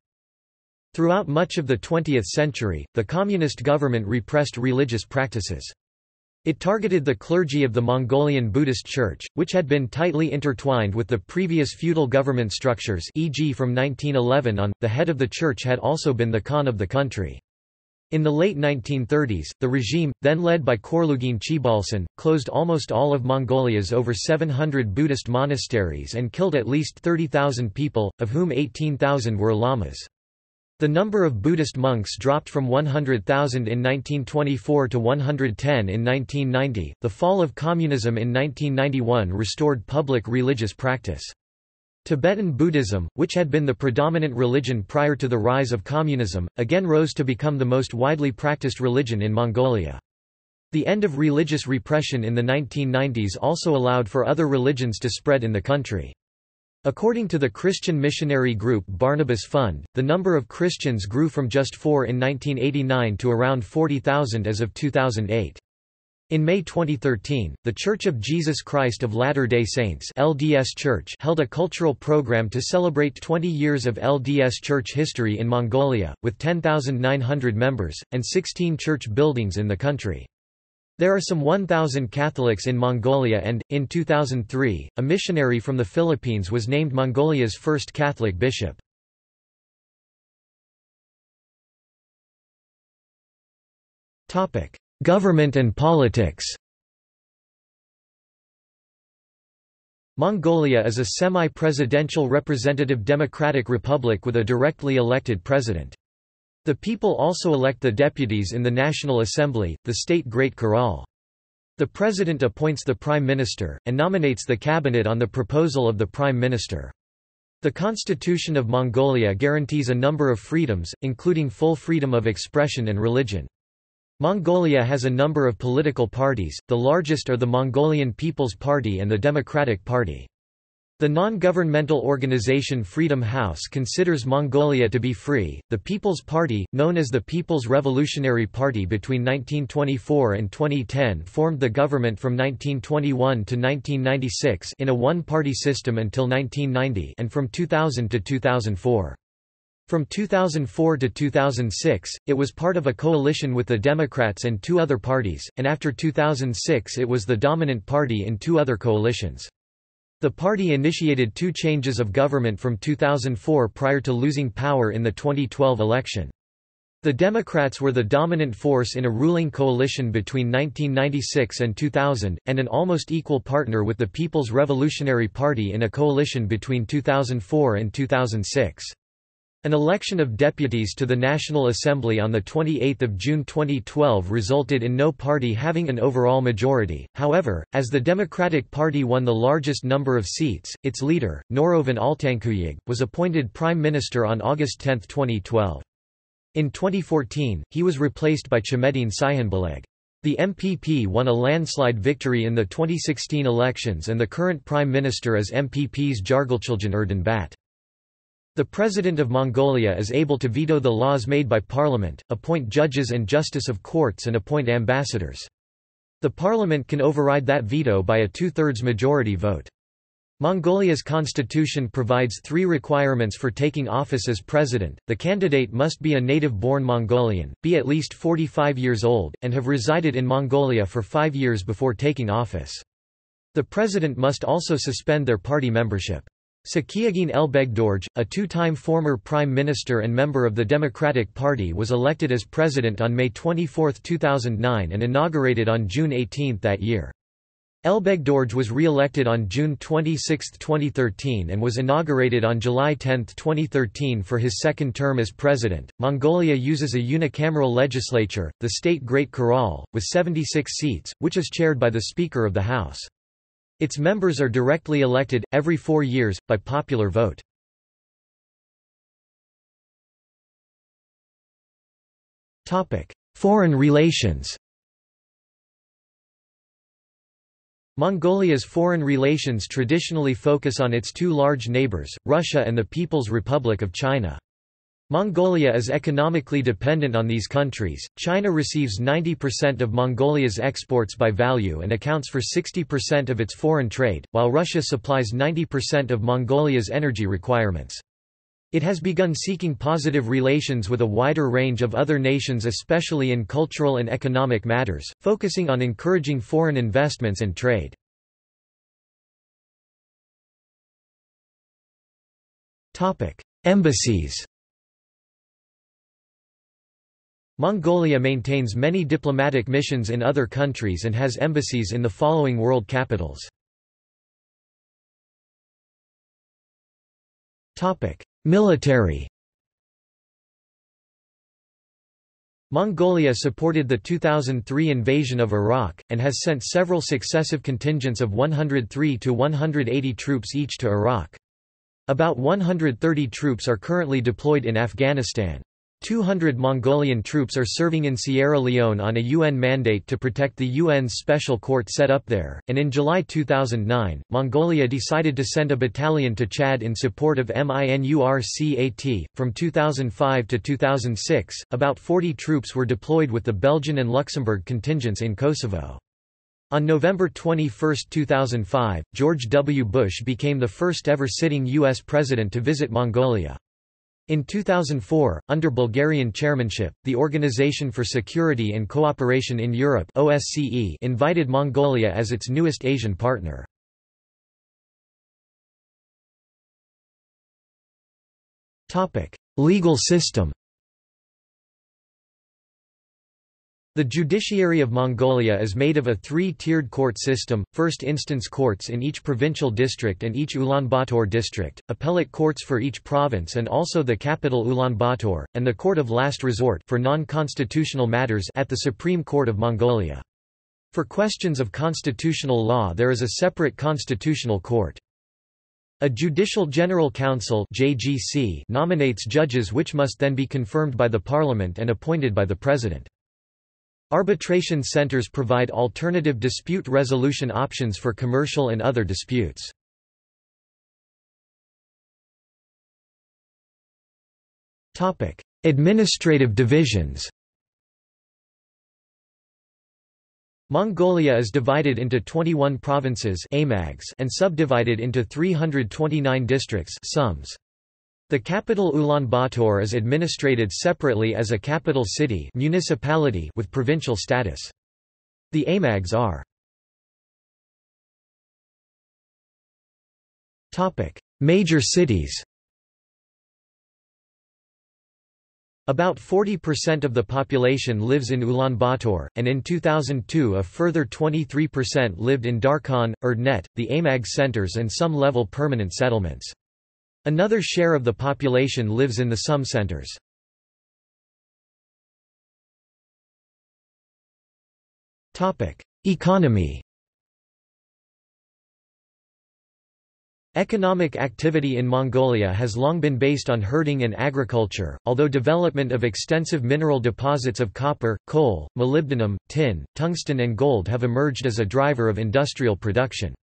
Throughout much of the twentieth century, the communist government repressed religious practices. It targeted the clergy of the Mongolian Buddhist Church, which had been tightly intertwined with the previous feudal government structures, for example from nineteen eleven on, the head of the church had also been the Khan of the country. In the late nineteen thirties, the regime, then led by Khorloogiin Choibalsan, closed almost all of Mongolia's over seven hundred Buddhist monasteries and killed at least thirty thousand people, of whom eighteen thousand were lamas. The number of Buddhist monks dropped from one hundred thousand in nineteen twenty-four to one hundred ten in nineteen ninety. The fall of communism in nineteen ninety-one restored public religious practice. Tibetan Buddhism, which had been the predominant religion prior to the rise of communism, again rose to become the most widely practiced religion in Mongolia. The end of religious repression in the nineteen nineties also allowed for other religions to spread in the country. According to the Christian missionary group Barnabas Fund, the number of Christians grew from just four in nineteen eighty-nine to around forty thousand as of two thousand eight. In May twenty thirteen, The Church of Jesus Christ of Latter-day Saints (L D S Church) held a cultural program to celebrate twenty years of L D S Church history in Mongolia, with ten thousand nine hundred members, and sixteen church buildings in the country. There are some one thousand Catholics in Mongolia and, in two thousand three, a missionary from the Philippines was named Mongolia's first Catholic bishop. Government and politics. Mongolia is a semi-presidential representative democratic republic with a directly elected president. The people also elect the deputies in the National Assembly, the state Great Khural. The president appoints the prime minister, and nominates the cabinet on the proposal of the prime minister. The Constitution of Mongolia guarantees a number of freedoms, including full freedom of expression and religion. Mongolia has a number of political parties, the largest are the Mongolian People's Party and the Democratic Party. The non-governmental organization Freedom House considers Mongolia to be free. The People's Party, known as the People's Revolutionary Party between nineteen twenty-four and twenty ten, formed the government from nineteen twenty-one to nineteen ninety-six in a one-party system until nineteen ninety and from two thousand to two thousand four. From two thousand four to two thousand six, it was part of a coalition with the Democrats and two other parties, and after two thousand six it was the dominant party in two other coalitions. The party initiated two changes of government from two thousand four prior to losing power in the twenty twelve election. The Democrats were the dominant force in a ruling coalition between nineteen ninety-six and two thousand, and an almost equal partner with the People's Revolutionary Party in a coalition between two thousand four and two thousand six. An election of deputies to the National Assembly on twenty-eighth of June twenty twelve resulted in no party having an overall majority. However, as the Democratic Party won the largest number of seats, its leader, Norovin Altankhuyag, was appointed Prime Minister on August tenth twenty twelve. In twenty fourteen, he was replaced by Chimedin Saikhanbileg. The M P P won a landslide victory in the twenty sixteen elections and the current Prime Minister is M P P's Jargaltulgyn Erdenebat. The President of Mongolia is able to veto the laws made by Parliament, appoint judges and justice of courts and appoint ambassadors. The Parliament can override that veto by a two-thirds majority vote. Mongolia's constitution provides three requirements for taking office as president. The candidate must be a native-born Mongolian, be at least forty-five years old, and have resided in Mongolia for five years before taking office. The president must also suspend their party membership. Tsakhiagin Elbegdorj, a two-time former prime minister and member of the Democratic Party, was elected as president on May twenty-fourth two thousand nine and inaugurated on June eighteenth that year. Elbegdorj was re-elected on June twenty-sixth twenty thirteen and was inaugurated on July tenth twenty thirteen for his second term as president. Mongolia uses a unicameral legislature, the state Great Khural, with seventy-six seats, which is chaired by the Speaker of the House. Its members are directly elected, every four years, by popular vote. Foreign relations. Mongolia's foreign relations traditionally focus on its two large neighbors, Russia and the People's Republic of China. Mongolia is economically dependent on these countries. China receives ninety percent of Mongolia's exports by value and accounts for sixty percent of its foreign trade, while Russia supplies ninety percent of Mongolia's energy requirements. It has begun seeking positive relations with a wider range of other nations, especially in cultural and economic matters, focusing on encouraging foreign investments and trade. Topic: Embassies. Mongolia maintains many diplomatic missions in other countries and has embassies in the following world capitals. Military. Mongolia supported the two thousand three invasion of Iraq, and has sent several successive contingents of one hundred three to one hundred eighty troops each to Iraq. About one hundred thirty troops are currently deployed in Afghanistan. two hundred Mongolian troops are serving in Sierra Leone on a U N mandate to protect the U N's special court set up there, and in July two thousand nine, Mongolia decided to send a battalion to Chad in support of MINURCAT. From two thousand five to two thousand six, about forty troops were deployed with the Belgian and Luxembourg contingents in Kosovo. On November twenty-first two thousand five, George W. Bush became the first ever sitting U S president to visit Mongolia. In two thousand four, under Bulgarian chairmanship, the Organization for Security and Cooperation in Europe (O S C E) invited Mongolia as its newest Asian partner. Legal system. The judiciary of Mongolia is made of a three-tiered court system, first-instance courts in each provincial district and each Ulaanbaatar district, appellate courts for each province and also the capital Ulaanbaatar, and the court of last resort for non-constitutional matters at the Supreme Court of Mongolia. For questions of constitutional law there is a separate constitutional court. A Judicial General Council (J G C) nominates judges which must then be confirmed by the parliament and appointed by the president. Arbitration centers provide alternative dispute resolution options for commercial and other disputes. Topic: Administrative divisions. Mongolia is divided into twenty-one provinces (amags) and subdivided into three hundred twenty-nine districts (sums). The capital Ulaanbaatar is administrated separately as a capital city municipality with provincial status. The amags are Major cities. About forty percent of the population lives in Ulaanbaatar, and in two thousand two a further twenty-three percent lived in Darkhan, Erdnet, the amag centers and some level permanent settlements. Another share of the population lives in the Sum centers. Economy. Economic activity in Mongolia has long been based on herding and agriculture, although development of extensive mineral deposits of copper, coal, molybdenum, tin, tungsten and gold have emerged as a driver of industrial production.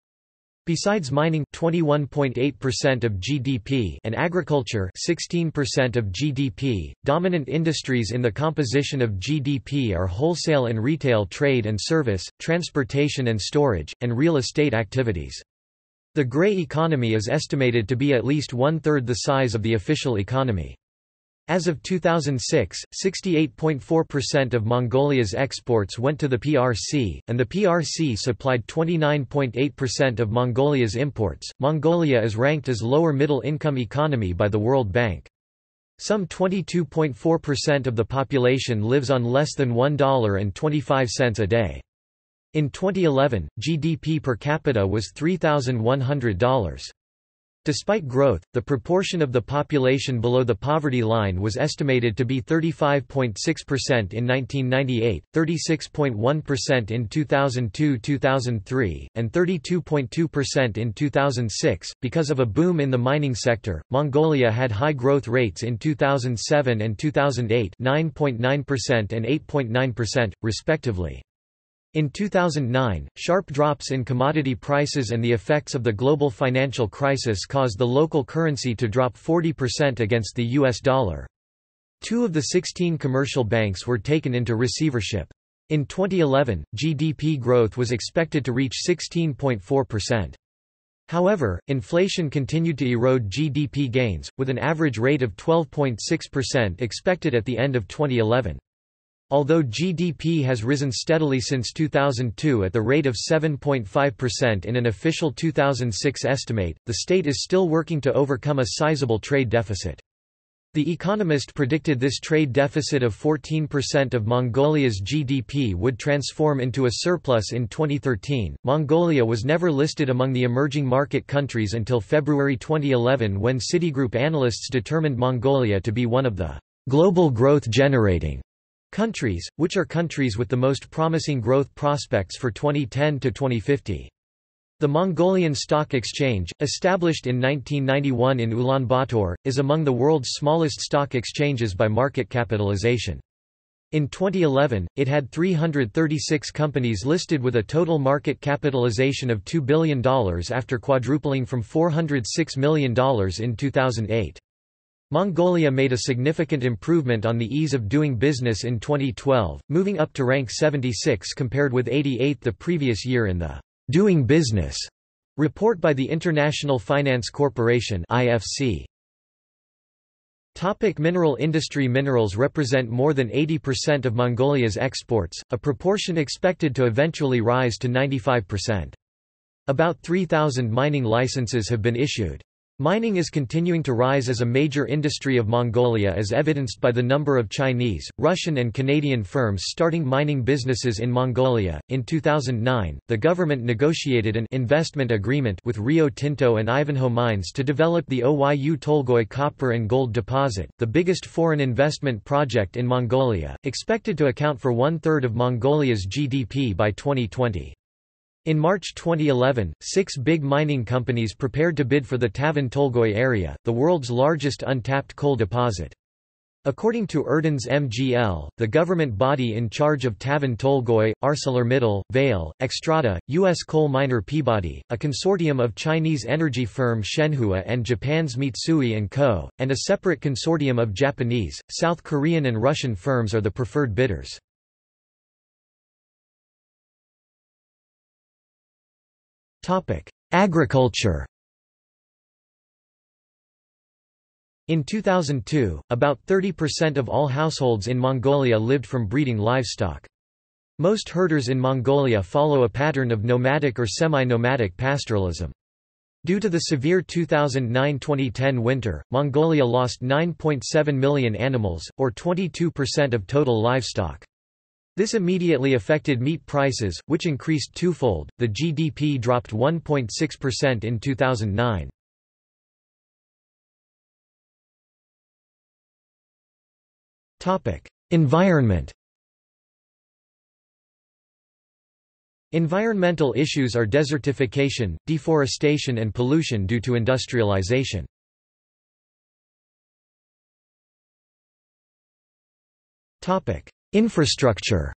Besides mining twenty-one point eight percent of G D P and agriculture sixteen percent of G D P, dominant industries in the composition of G D P are wholesale and retail trade and service, transportation and storage, and real estate activities. The grey economy is estimated to be at least one-third the size of the official economy. As of two thousand six, sixty-eight point four percent of Mongolia's exports went to the P R C, and the P R C supplied twenty-nine point eight percent of Mongolia's imports. Mongolia is ranked as lower middle income economy by the World Bank. Some twenty-two point four percent of the population lives on less than one dollar and twenty-five cents a day. In twenty eleven, G D P per capita was three thousand one hundred dollars. Despite growth, the proportion of the population below the poverty line was estimated to be thirty-five point six percent in nineteen ninety-eight, thirty-six point one percent in two thousand two to two thousand three, and thirty-two point two percent in two thousand six. Because of a boom in the mining sector, Mongolia had high growth rates in two thousand seven and two thousand eight, nine point nine percent and eight point nine percent, respectively. In two thousand nine, sharp drops in commodity prices and the effects of the global financial crisis caused the local currency to drop forty percent against the U S dollar. Two of the sixteen commercial banks were taken into receivership. In twenty eleven, G D P growth was expected to reach sixteen point four percent. However, inflation continued to erode G D P gains, with an average rate of twelve point six percent expected at the end of twenty eleven. Although G D P has risen steadily since two thousand two at the rate of seven point five percent in an official two thousand six estimate, the state is still working to overcome a sizable trade deficit. The Economist predicted this trade deficit of fourteen percent of Mongolia's G D P would transform into a surplus in twenty thirteen. Mongolia was never listed among the emerging market countries until February twenty eleven, when Citigroup analysts determined Mongolia to be one of the global growth generating countries, which are countries with the most promising growth prospects for twenty ten to twenty fifty. The Mongolian Stock Exchange, established in nineteen ninety-one in Ulaanbaatar, is among the world's smallest stock exchanges by market capitalization. In twenty eleven, it had three hundred thirty-six companies listed with a total market capitalization of two billion dollars after quadrupling from four hundred six million dollars in two thousand eight. Mongolia made a significant improvement on the ease of doing business in twenty twelve, moving up to rank seventy-six compared with eighty-eight the previous year in the Doing Business report by the International Finance Corporation (I F C). Topic: Mineral industry. Minerals represent more than eighty percent of Mongolia's exports, a proportion expected to eventually rise to ninety-five percent. About three thousand mining licenses have been issued. Mining is continuing to rise as a major industry of Mongolia, as evidenced by the number of Chinese, Russian, and Canadian firms starting mining businesses in Mongolia. In two thousand nine, the government negotiated an investment agreement with Rio Tinto and Ivanhoe Mines to develop the Oyu Tolgoi copper and gold deposit, the biggest foreign investment project in Mongolia, expected to account for one third of Mongolia's G D P by twenty twenty. In March twenty eleven, six big mining companies prepared to bid for the Tavan Tolgoi area, the world's largest untapped coal deposit. According to Erdenes M G L, the government body in charge of Tavan Tolgoi, ArcelorMittal, Vale, Xstrata, U S coal miner Peabody, a consortium of Chinese energy firm Shenhua and Japan's Mitsui and Co., and a separate consortium of Japanese, South Korean and Russian firms are the preferred bidders. Agriculture. In two thousand two, about thirty percent of all households in Mongolia lived from breeding livestock. Most herders in Mongolia follow a pattern of nomadic or semi-nomadic pastoralism. Due to the severe two thousand nine to twenty ten winter, Mongolia lost nine point seven million animals, or twenty-two percent of total livestock. This immediately affected meat prices, which increased twofold. The G D P dropped one point six percent in two thousand nine. Topic: Environment. Environmental issues are desertification, deforestation, and pollution due to industrialization. Topic: Infrastructure.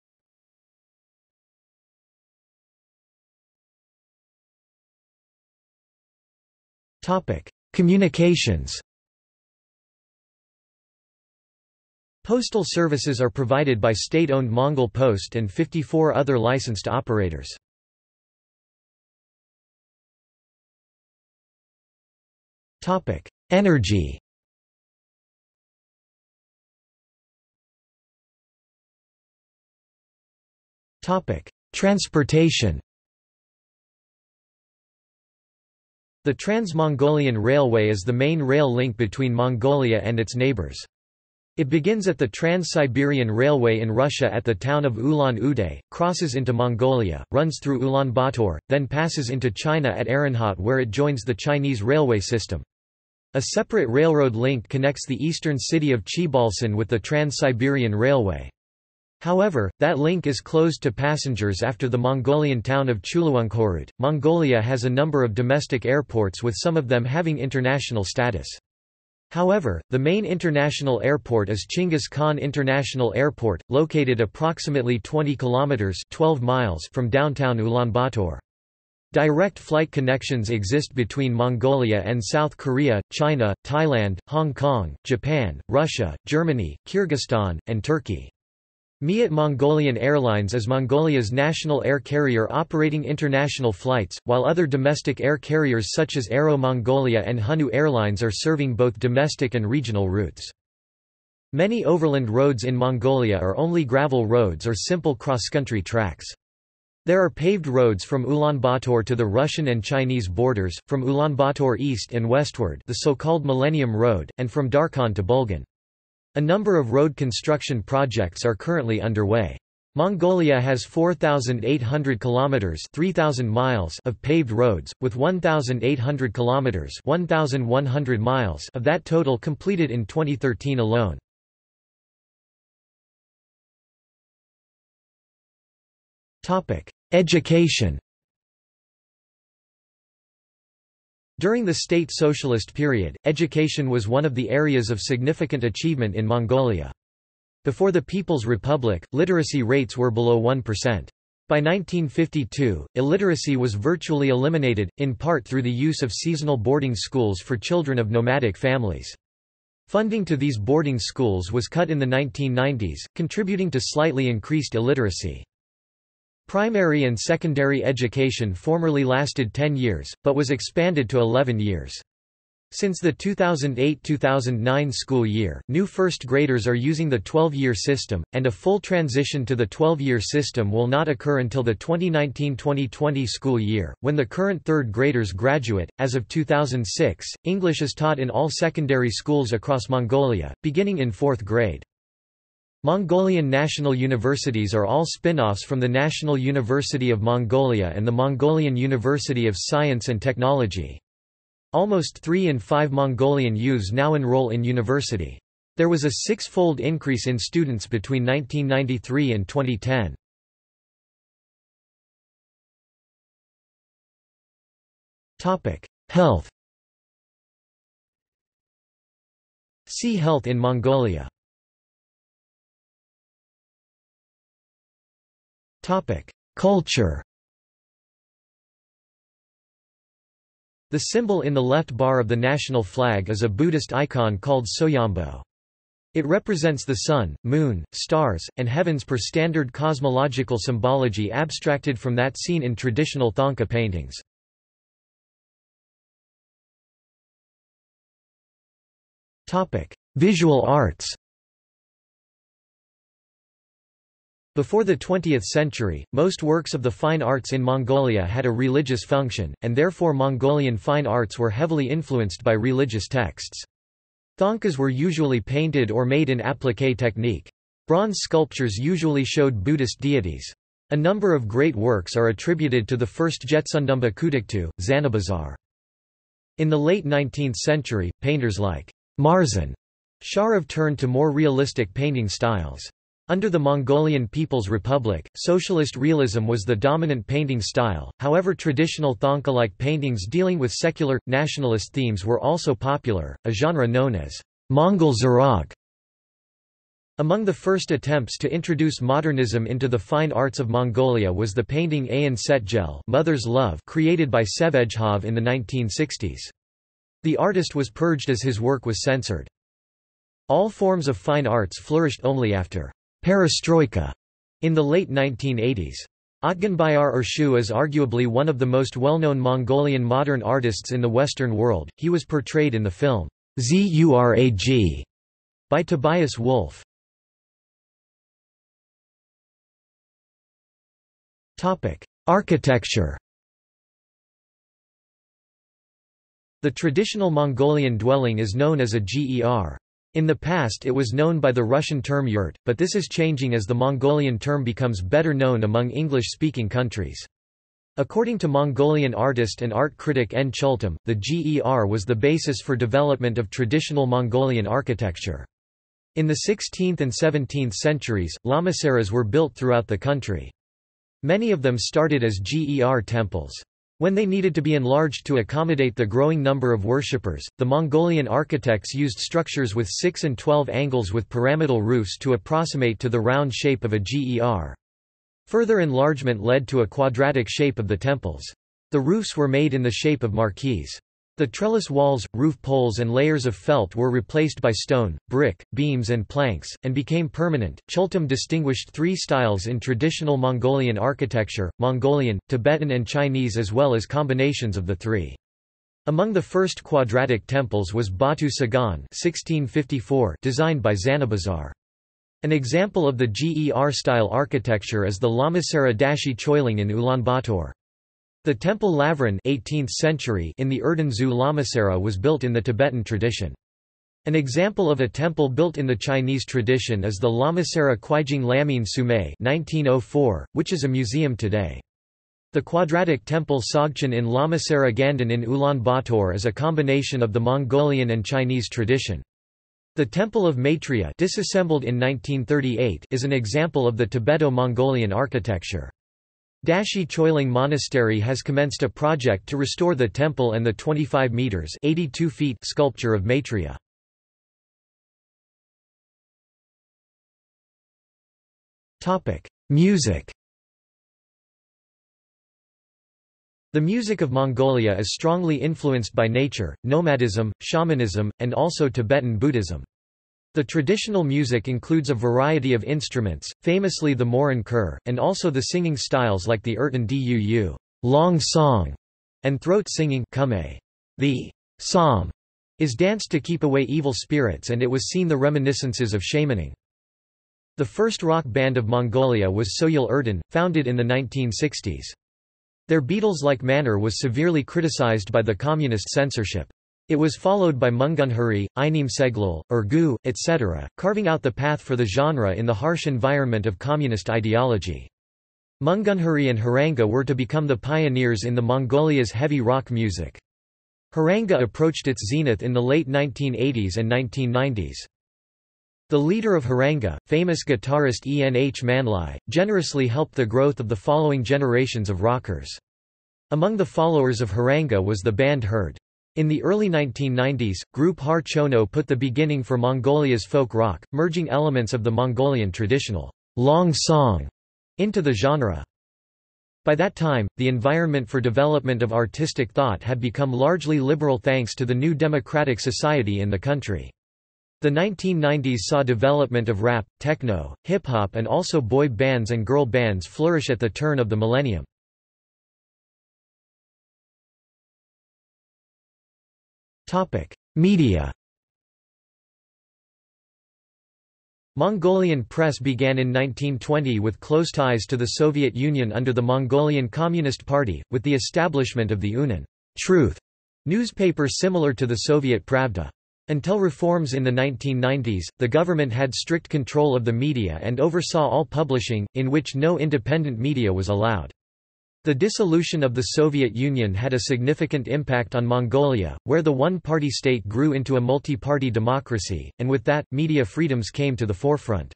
Topic: Communications. Postal services are provided by state-owned Mongol Post and fifty-four other licensed operators. Topic: Energy. Transportation. The Trans-Mongolian Railway is the main rail link between Mongolia and its neighbors. It begins at the Trans-Siberian Railway in Russia at the town of Ulan-Ude, crosses into Mongolia, runs through Ulaanbaatar, then passes into China at Erenhut, where it joins the Chinese railway system. A separate railroad link connects the eastern city of Choibalsan with the Trans-Siberian Railway. However, that link is closed to passengers after the Mongolian town of Chulungkhorut. Mongolia has a number of domestic airports, with some of them having international status. However, the main international airport is Genghis Khan International Airport, located approximately twenty kilometers (twelve miles) from downtown Ulaanbaatar. Direct flight connections exist between Mongolia and South Korea, China, Thailand, Hong Kong, Japan, Russia, Germany, Kyrgyzstan, and Turkey. Miat Mongolian Airlines is Mongolia's national air carrier operating international flights, while other domestic air carriers such as Aero Mongolia and Hanu Airlines are serving both domestic and regional routes. Many overland roads in Mongolia are only gravel roads or simple cross-country tracks. There are paved roads from Ulaanbaatar to the Russian and Chinese borders, from Ulaanbaatar east and westward, the so-called Millennium Road, and from Darkhan to Bulgan. A number of road construction projects are currently underway. Mongolia has four thousand eight hundred kilometers (three thousand miles) of paved roads, with one thousand eight hundred kilometers (one thousand one hundred miles) of that total completed in twenty thirteen alone. Topic: Education. During the state socialist period, education was one of the areas of significant achievement in Mongolia. Before the People's Republic, literacy rates were below one percent. By nineteen fifty-two, illiteracy was virtually eliminated, in part through the use of seasonal boarding schools for children of nomadic families. Funding to these boarding schools was cut in the nineteen nineties, contributing to slightly increased illiteracy. Primary and secondary education formerly lasted ten years, but was expanded to eleven years. Since the two thousand eight two thousand nine school year, new first graders are using the twelve-year system, and a full transition to the twelve-year system will not occur until the twenty nineteen twenty twenty school year, when the current third graders graduate. As of two thousand six, English is taught in all secondary schools across Mongolia, beginning in fourth grade. Mongolian national universities are all spin-offs from the National University of Mongolia and the Mongolian University of Science and Technology. Almost three in five Mongolian youths now enroll in university. There was a six-fold increase in students between nineteen ninety-three and twenty ten. Topic: Health. See health in Mongolia. Topic: Culture. The symbol in the left bar of the national flag is a Buddhist icon called Soyambo. It represents the sun, moon, stars, and heavens per standard cosmological symbology abstracted from that seen in traditional Thangka paintings. Topic: Visual arts. Before the twentieth century, most works of the fine arts in Mongolia had a religious function, and therefore Mongolian fine arts were heavily influenced by religious texts. Thangkas were usually painted or made in appliqué technique. Bronze sculptures usually showed Buddhist deities. A number of great works are attributed to the first Jetsundumba Kudiktu, Zanabazar. In the late nineteenth century, painters like Marzan Sharov turned to more realistic painting styles. Under the Mongolian People's Republic, socialist realism was the dominant painting style, however traditional Thangka-like paintings dealing with secular, nationalist themes were also popular, a genre known as Mongol Zarog. Among the first attempts to introduce modernism into the fine arts of Mongolia was the painting Ayan Setgel Mother's Love, created by Sevejhov in the nineteen sixties. The artist was purged as his work was censored. All forms of fine arts flourished only after Perestroika in the late nineteen eighties. Otgunbayar Urshu is arguably one of the most well-known Mongolian modern artists in the Western world. He was portrayed in the film Zurag by Tobias Wolff. Topic: Architecture. The traditional Mongolian dwelling is known as a ger. In the past it was known by the Russian term yurt, but this is changing as the Mongolian term becomes better known among English-speaking countries. According to Mongolian artist and art critic N. Chultum, the ger was the basis for development of traditional Mongolian architecture. In the sixteenth and seventeenth centuries, lamaseras were built throughout the country. Many of them started as ger temples. When they needed to be enlarged to accommodate the growing number of worshippers, the Mongolian architects used structures with six and twelve angles with pyramidal roofs to approximate to the round shape of a ger. Further enlargement led to a quadratic shape of the temples. The roofs were made in the shape of marquees. The trellis walls, roof poles, and layers of felt were replaced by stone, brick, beams, and planks, and became permanent. Chultum distinguished three styles in traditional Mongolian architecture: Mongolian, Tibetan, and Chinese, as well as combinations of the three. Among the first quadratic temples was Batu Sagan (sixteen fifty-four), designed by Zanabazar. An example of the ger style architecture is the Lamasera Dashi Choiling in Ulaanbaatar. The temple Lavrin eighteenth century in the Erden Zu Lamasera was built in the Tibetan tradition. An example of a temple built in the Chinese tradition is the Lamasera Kuijing Lamine Sumei nineteen oh four, which is a museum today. The quadratic temple Sogchen in Lamasera Ganden in Ulaanbaatar is a combination of the Mongolian and Chinese tradition. The temple of Maitreya disassembled in nineteen thirty-eight is an example of the Tibeto-Mongolian architecture. Dashi Choiling Monastery has commenced a project to restore the temple and the twenty-five meters (eighty-two feet) sculpture of Maitreya. Topic: Music. The music of Mongolia is strongly influenced by nature, nomadism, shamanism, and also Tibetan Buddhism. The traditional music includes a variety of instruments, famously the morin kher, and also the singing styles like the ertan duu, long song, and throat singing. The psalm is danced to keep away evil spirits, and it was seen the reminiscences of shamaning. The first rock band of Mongolia was Soyul Erdan, founded in the nineteen sixties. Their Beatles-like manner was severely criticized by the communist censorship. It was followed by Mungunhuri, Einim Seglul, Urgu, et cetera, carving out the path for the genre in the harsh environment of communist ideology. Mungunhuri and Haranga were to become the pioneers in the Mongolia's heavy rock music. Haranga approached its zenith in the late nineteen eighties and nineteen nineties. The leader of Haranga, famous guitarist E N H Manlai, generously helped the growth of the following generations of rockers. Among the followers of Haranga was the band Herd. In the early nineteen nineties, group Har Chono put the beginning for Mongolia's folk rock, merging elements of the Mongolian traditional long song into the genre. By that time, the environment for development of artistic thought had become largely liberal thanks to the new democratic society in the country. The nineteen nineties saw development of rap, techno, hip-hop and also boy bands and girl bands flourish at the turn of the millennium. Media. Mongolian press began in nineteen twenty with close ties to the Soviet Union under the Mongolian Communist Party, with the establishment of the Unan Truth newspaper similar to the Soviet Pravda. Until reforms in the nineteen nineties, the government had strict control of the media and oversaw all publishing, in which no independent media was allowed. The dissolution of the Soviet Union had a significant impact on Mongolia, where the one-party state grew into a multi-party democracy, and with that, media freedoms came to the forefront.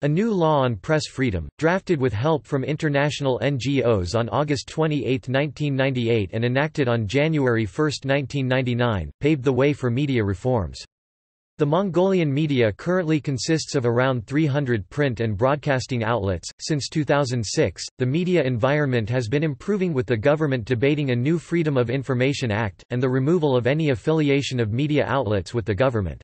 A new law on press freedom, drafted with help from international N G Os on August twenty-eighth nineteen ninety-eight and enacted on January first nineteen ninety-nine, paved the way for media reforms. The Mongolian media currently consists of around three hundred print and broadcasting outlets. Since two thousand six, the media environment has been improving with the government debating a new Freedom of Information Act, and the removal of any affiliation of media outlets with the government.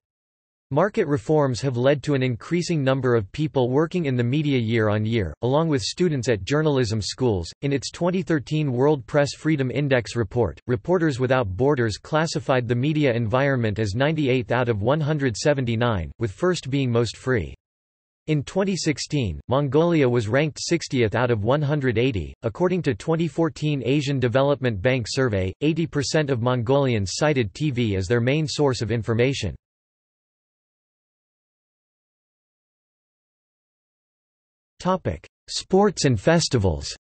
Market reforms have led to an increasing number of people working in the media year on year, along with students at journalism schools. In its twenty thirteen World Press Freedom Index report, Reporters Without Borders classified the media environment as ninety-eighth out of one hundred seventy-nine, with first being most free. In twenty sixteen, Mongolia was ranked sixtieth out of one hundred eighty. According to twenty fourteen Asian Development Bank survey, eighty percent of Mongolians cited T V as their main source of information. Topic: Sports and festivals.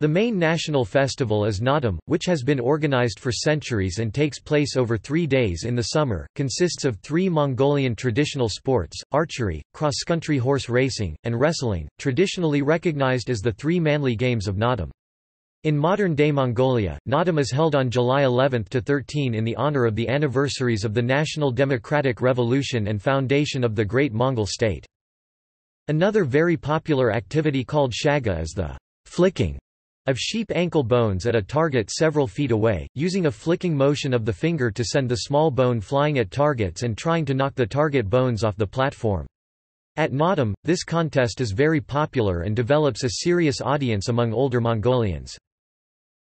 The main national festival is Naadam, which has been organized for centuries and takes place over three days in the summer, consists of three Mongolian traditional sports, archery, cross-country horse racing, and wrestling, traditionally recognized as the three manly games of Naadam. In modern-day Mongolia, Naadam is held on July eleventh to thirteenth in the honor of the anniversaries of the National Democratic Revolution and foundation of the Great Mongol State. Another very popular activity called shaga is the flicking of sheep ankle bones at a target several feet away, using a flicking motion of the finger to send the small bone flying at targets and trying to knock the target bones off the platform. At Naadam, this contest is very popular and develops a serious audience among older Mongolians.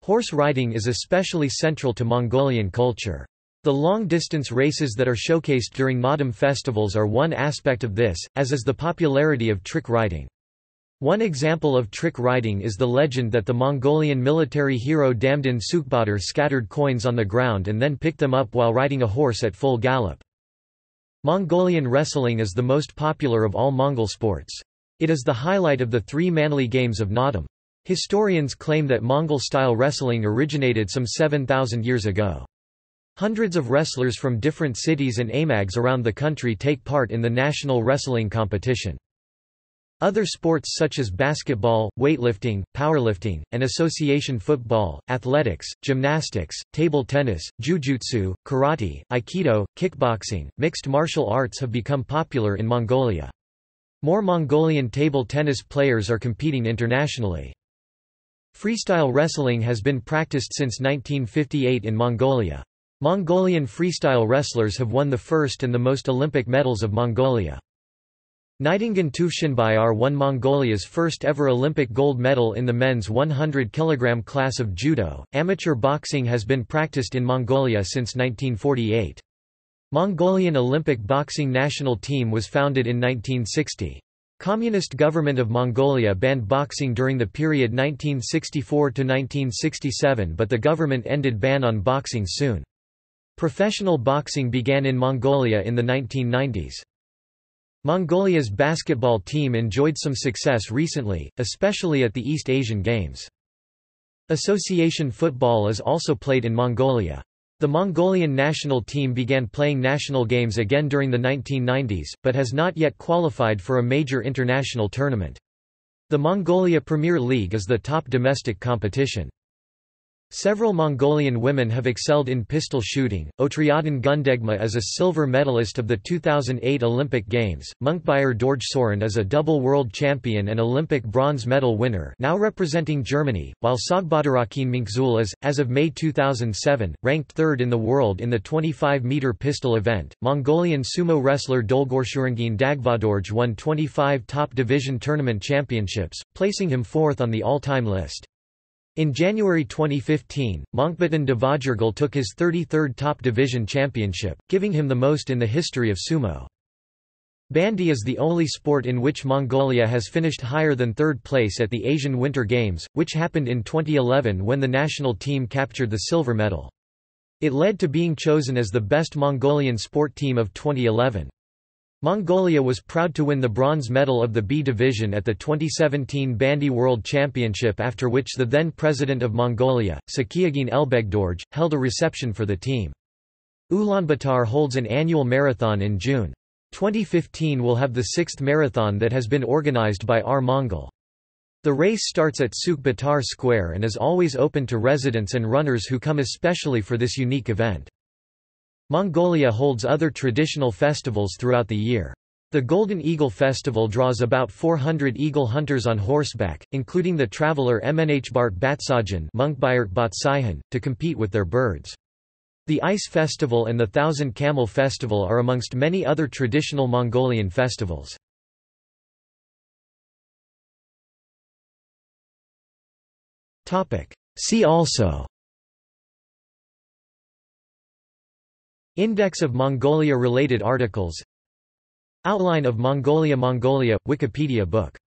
Horse riding is especially central to Mongolian culture. The long-distance races that are showcased during Naadam festivals are one aspect of this, as is the popularity of trick riding. One example of trick riding is the legend that the Mongolian military hero Damdin Sukhbadar scattered coins on the ground and then picked them up while riding a horse at full gallop. Mongolian wrestling is the most popular of all Mongol sports. It is the highlight of the three manly games of Naadam. Historians claim that Mongol-style wrestling originated some seven thousand years ago. Hundreds of wrestlers from different cities and amags around the country take part in the national wrestling competition. Other sports such as basketball, weightlifting, powerlifting, and association football, athletics, gymnastics, table tennis, jujutsu, karate, aikido, kickboxing, mixed martial arts have become popular in Mongolia. More Mongolian table tennis players are competing internationally. Freestyle wrestling has been practiced since nineteen fifty-eight in Mongolia. Mongolian freestyle wrestlers have won the first and the most Olympic medals of Mongolia. Naadam Tufshinbayar won Mongolia's first ever Olympic gold medal in the men's one hundred kilogram class of judo. Amateur boxing has been practiced in Mongolia since nineteen forty-eight. Mongolian Olympic Boxing National Team was founded in nineteen sixty. Communist government of Mongolia banned boxing during the period nineteen sixty-four to nineteen sixty-seven, but the government ended ban on boxing soon. Professional boxing began in Mongolia in the nineteen nineties. Mongolia's basketball team enjoyed some success recently, especially at the East Asian Games. Association football is also played in Mongolia. The Mongolian national team began playing national games again during the nineteen nineties, but has not yet qualified for a major international tournament. The Mongolia Premier League is the top domestic competition. Several Mongolian women have excelled in pistol shooting. Otriadin Gundegma is a silver medalist of the two thousand eight Olympic Games. Munkbayar Dorjsorund is a double world champion and Olympic bronze medal winner, now representing Germany, while Sogbadarakin Minkzul is, as of May two thousand seven, ranked third in the world in the twenty-five meter pistol event. Mongolian sumo wrestler Dolgorshourangin Dagvadorj won twenty-five top division tournament championships, placing him fourth on the all-time list. In January twenty fifteen, Monkbatan Devajargal took his thirty-third Top Division Championship, giving him the most in the history of sumo. Bandy is the only sport in which Mongolia has finished higher than third place at the Asian Winter Games, which happened in twenty eleven when the national team captured the silver medal. It led to being chosen as the best Mongolian sport team of twenty eleven. Mongolia was proud to win the bronze medal of the B Division at the twenty seventeen Bandy World Championship, after which the then President of Mongolia, Tsakhiagin Elbegdorj, held a reception for the team. Ulaanbaatar holds an annual marathon in June. twenty fifteen will have the sixth marathon that has been organized by R. Mongol. The race starts at Sukhbatar Square and is always open to residents and runners who come especially for this unique event. Mongolia holds other traditional festivals throughout the year. The Golden Eagle Festival draws about four hundred eagle hunters on horseback, including the traveller Mnhbart Batsajan, to compete with their birds. The Ice Festival and the Thousand Camel Festival are amongst many other traditional Mongolian festivals. See also: Index of Mongolia-related articles, Outline of Mongolia. Mongolia – Wikipedia book.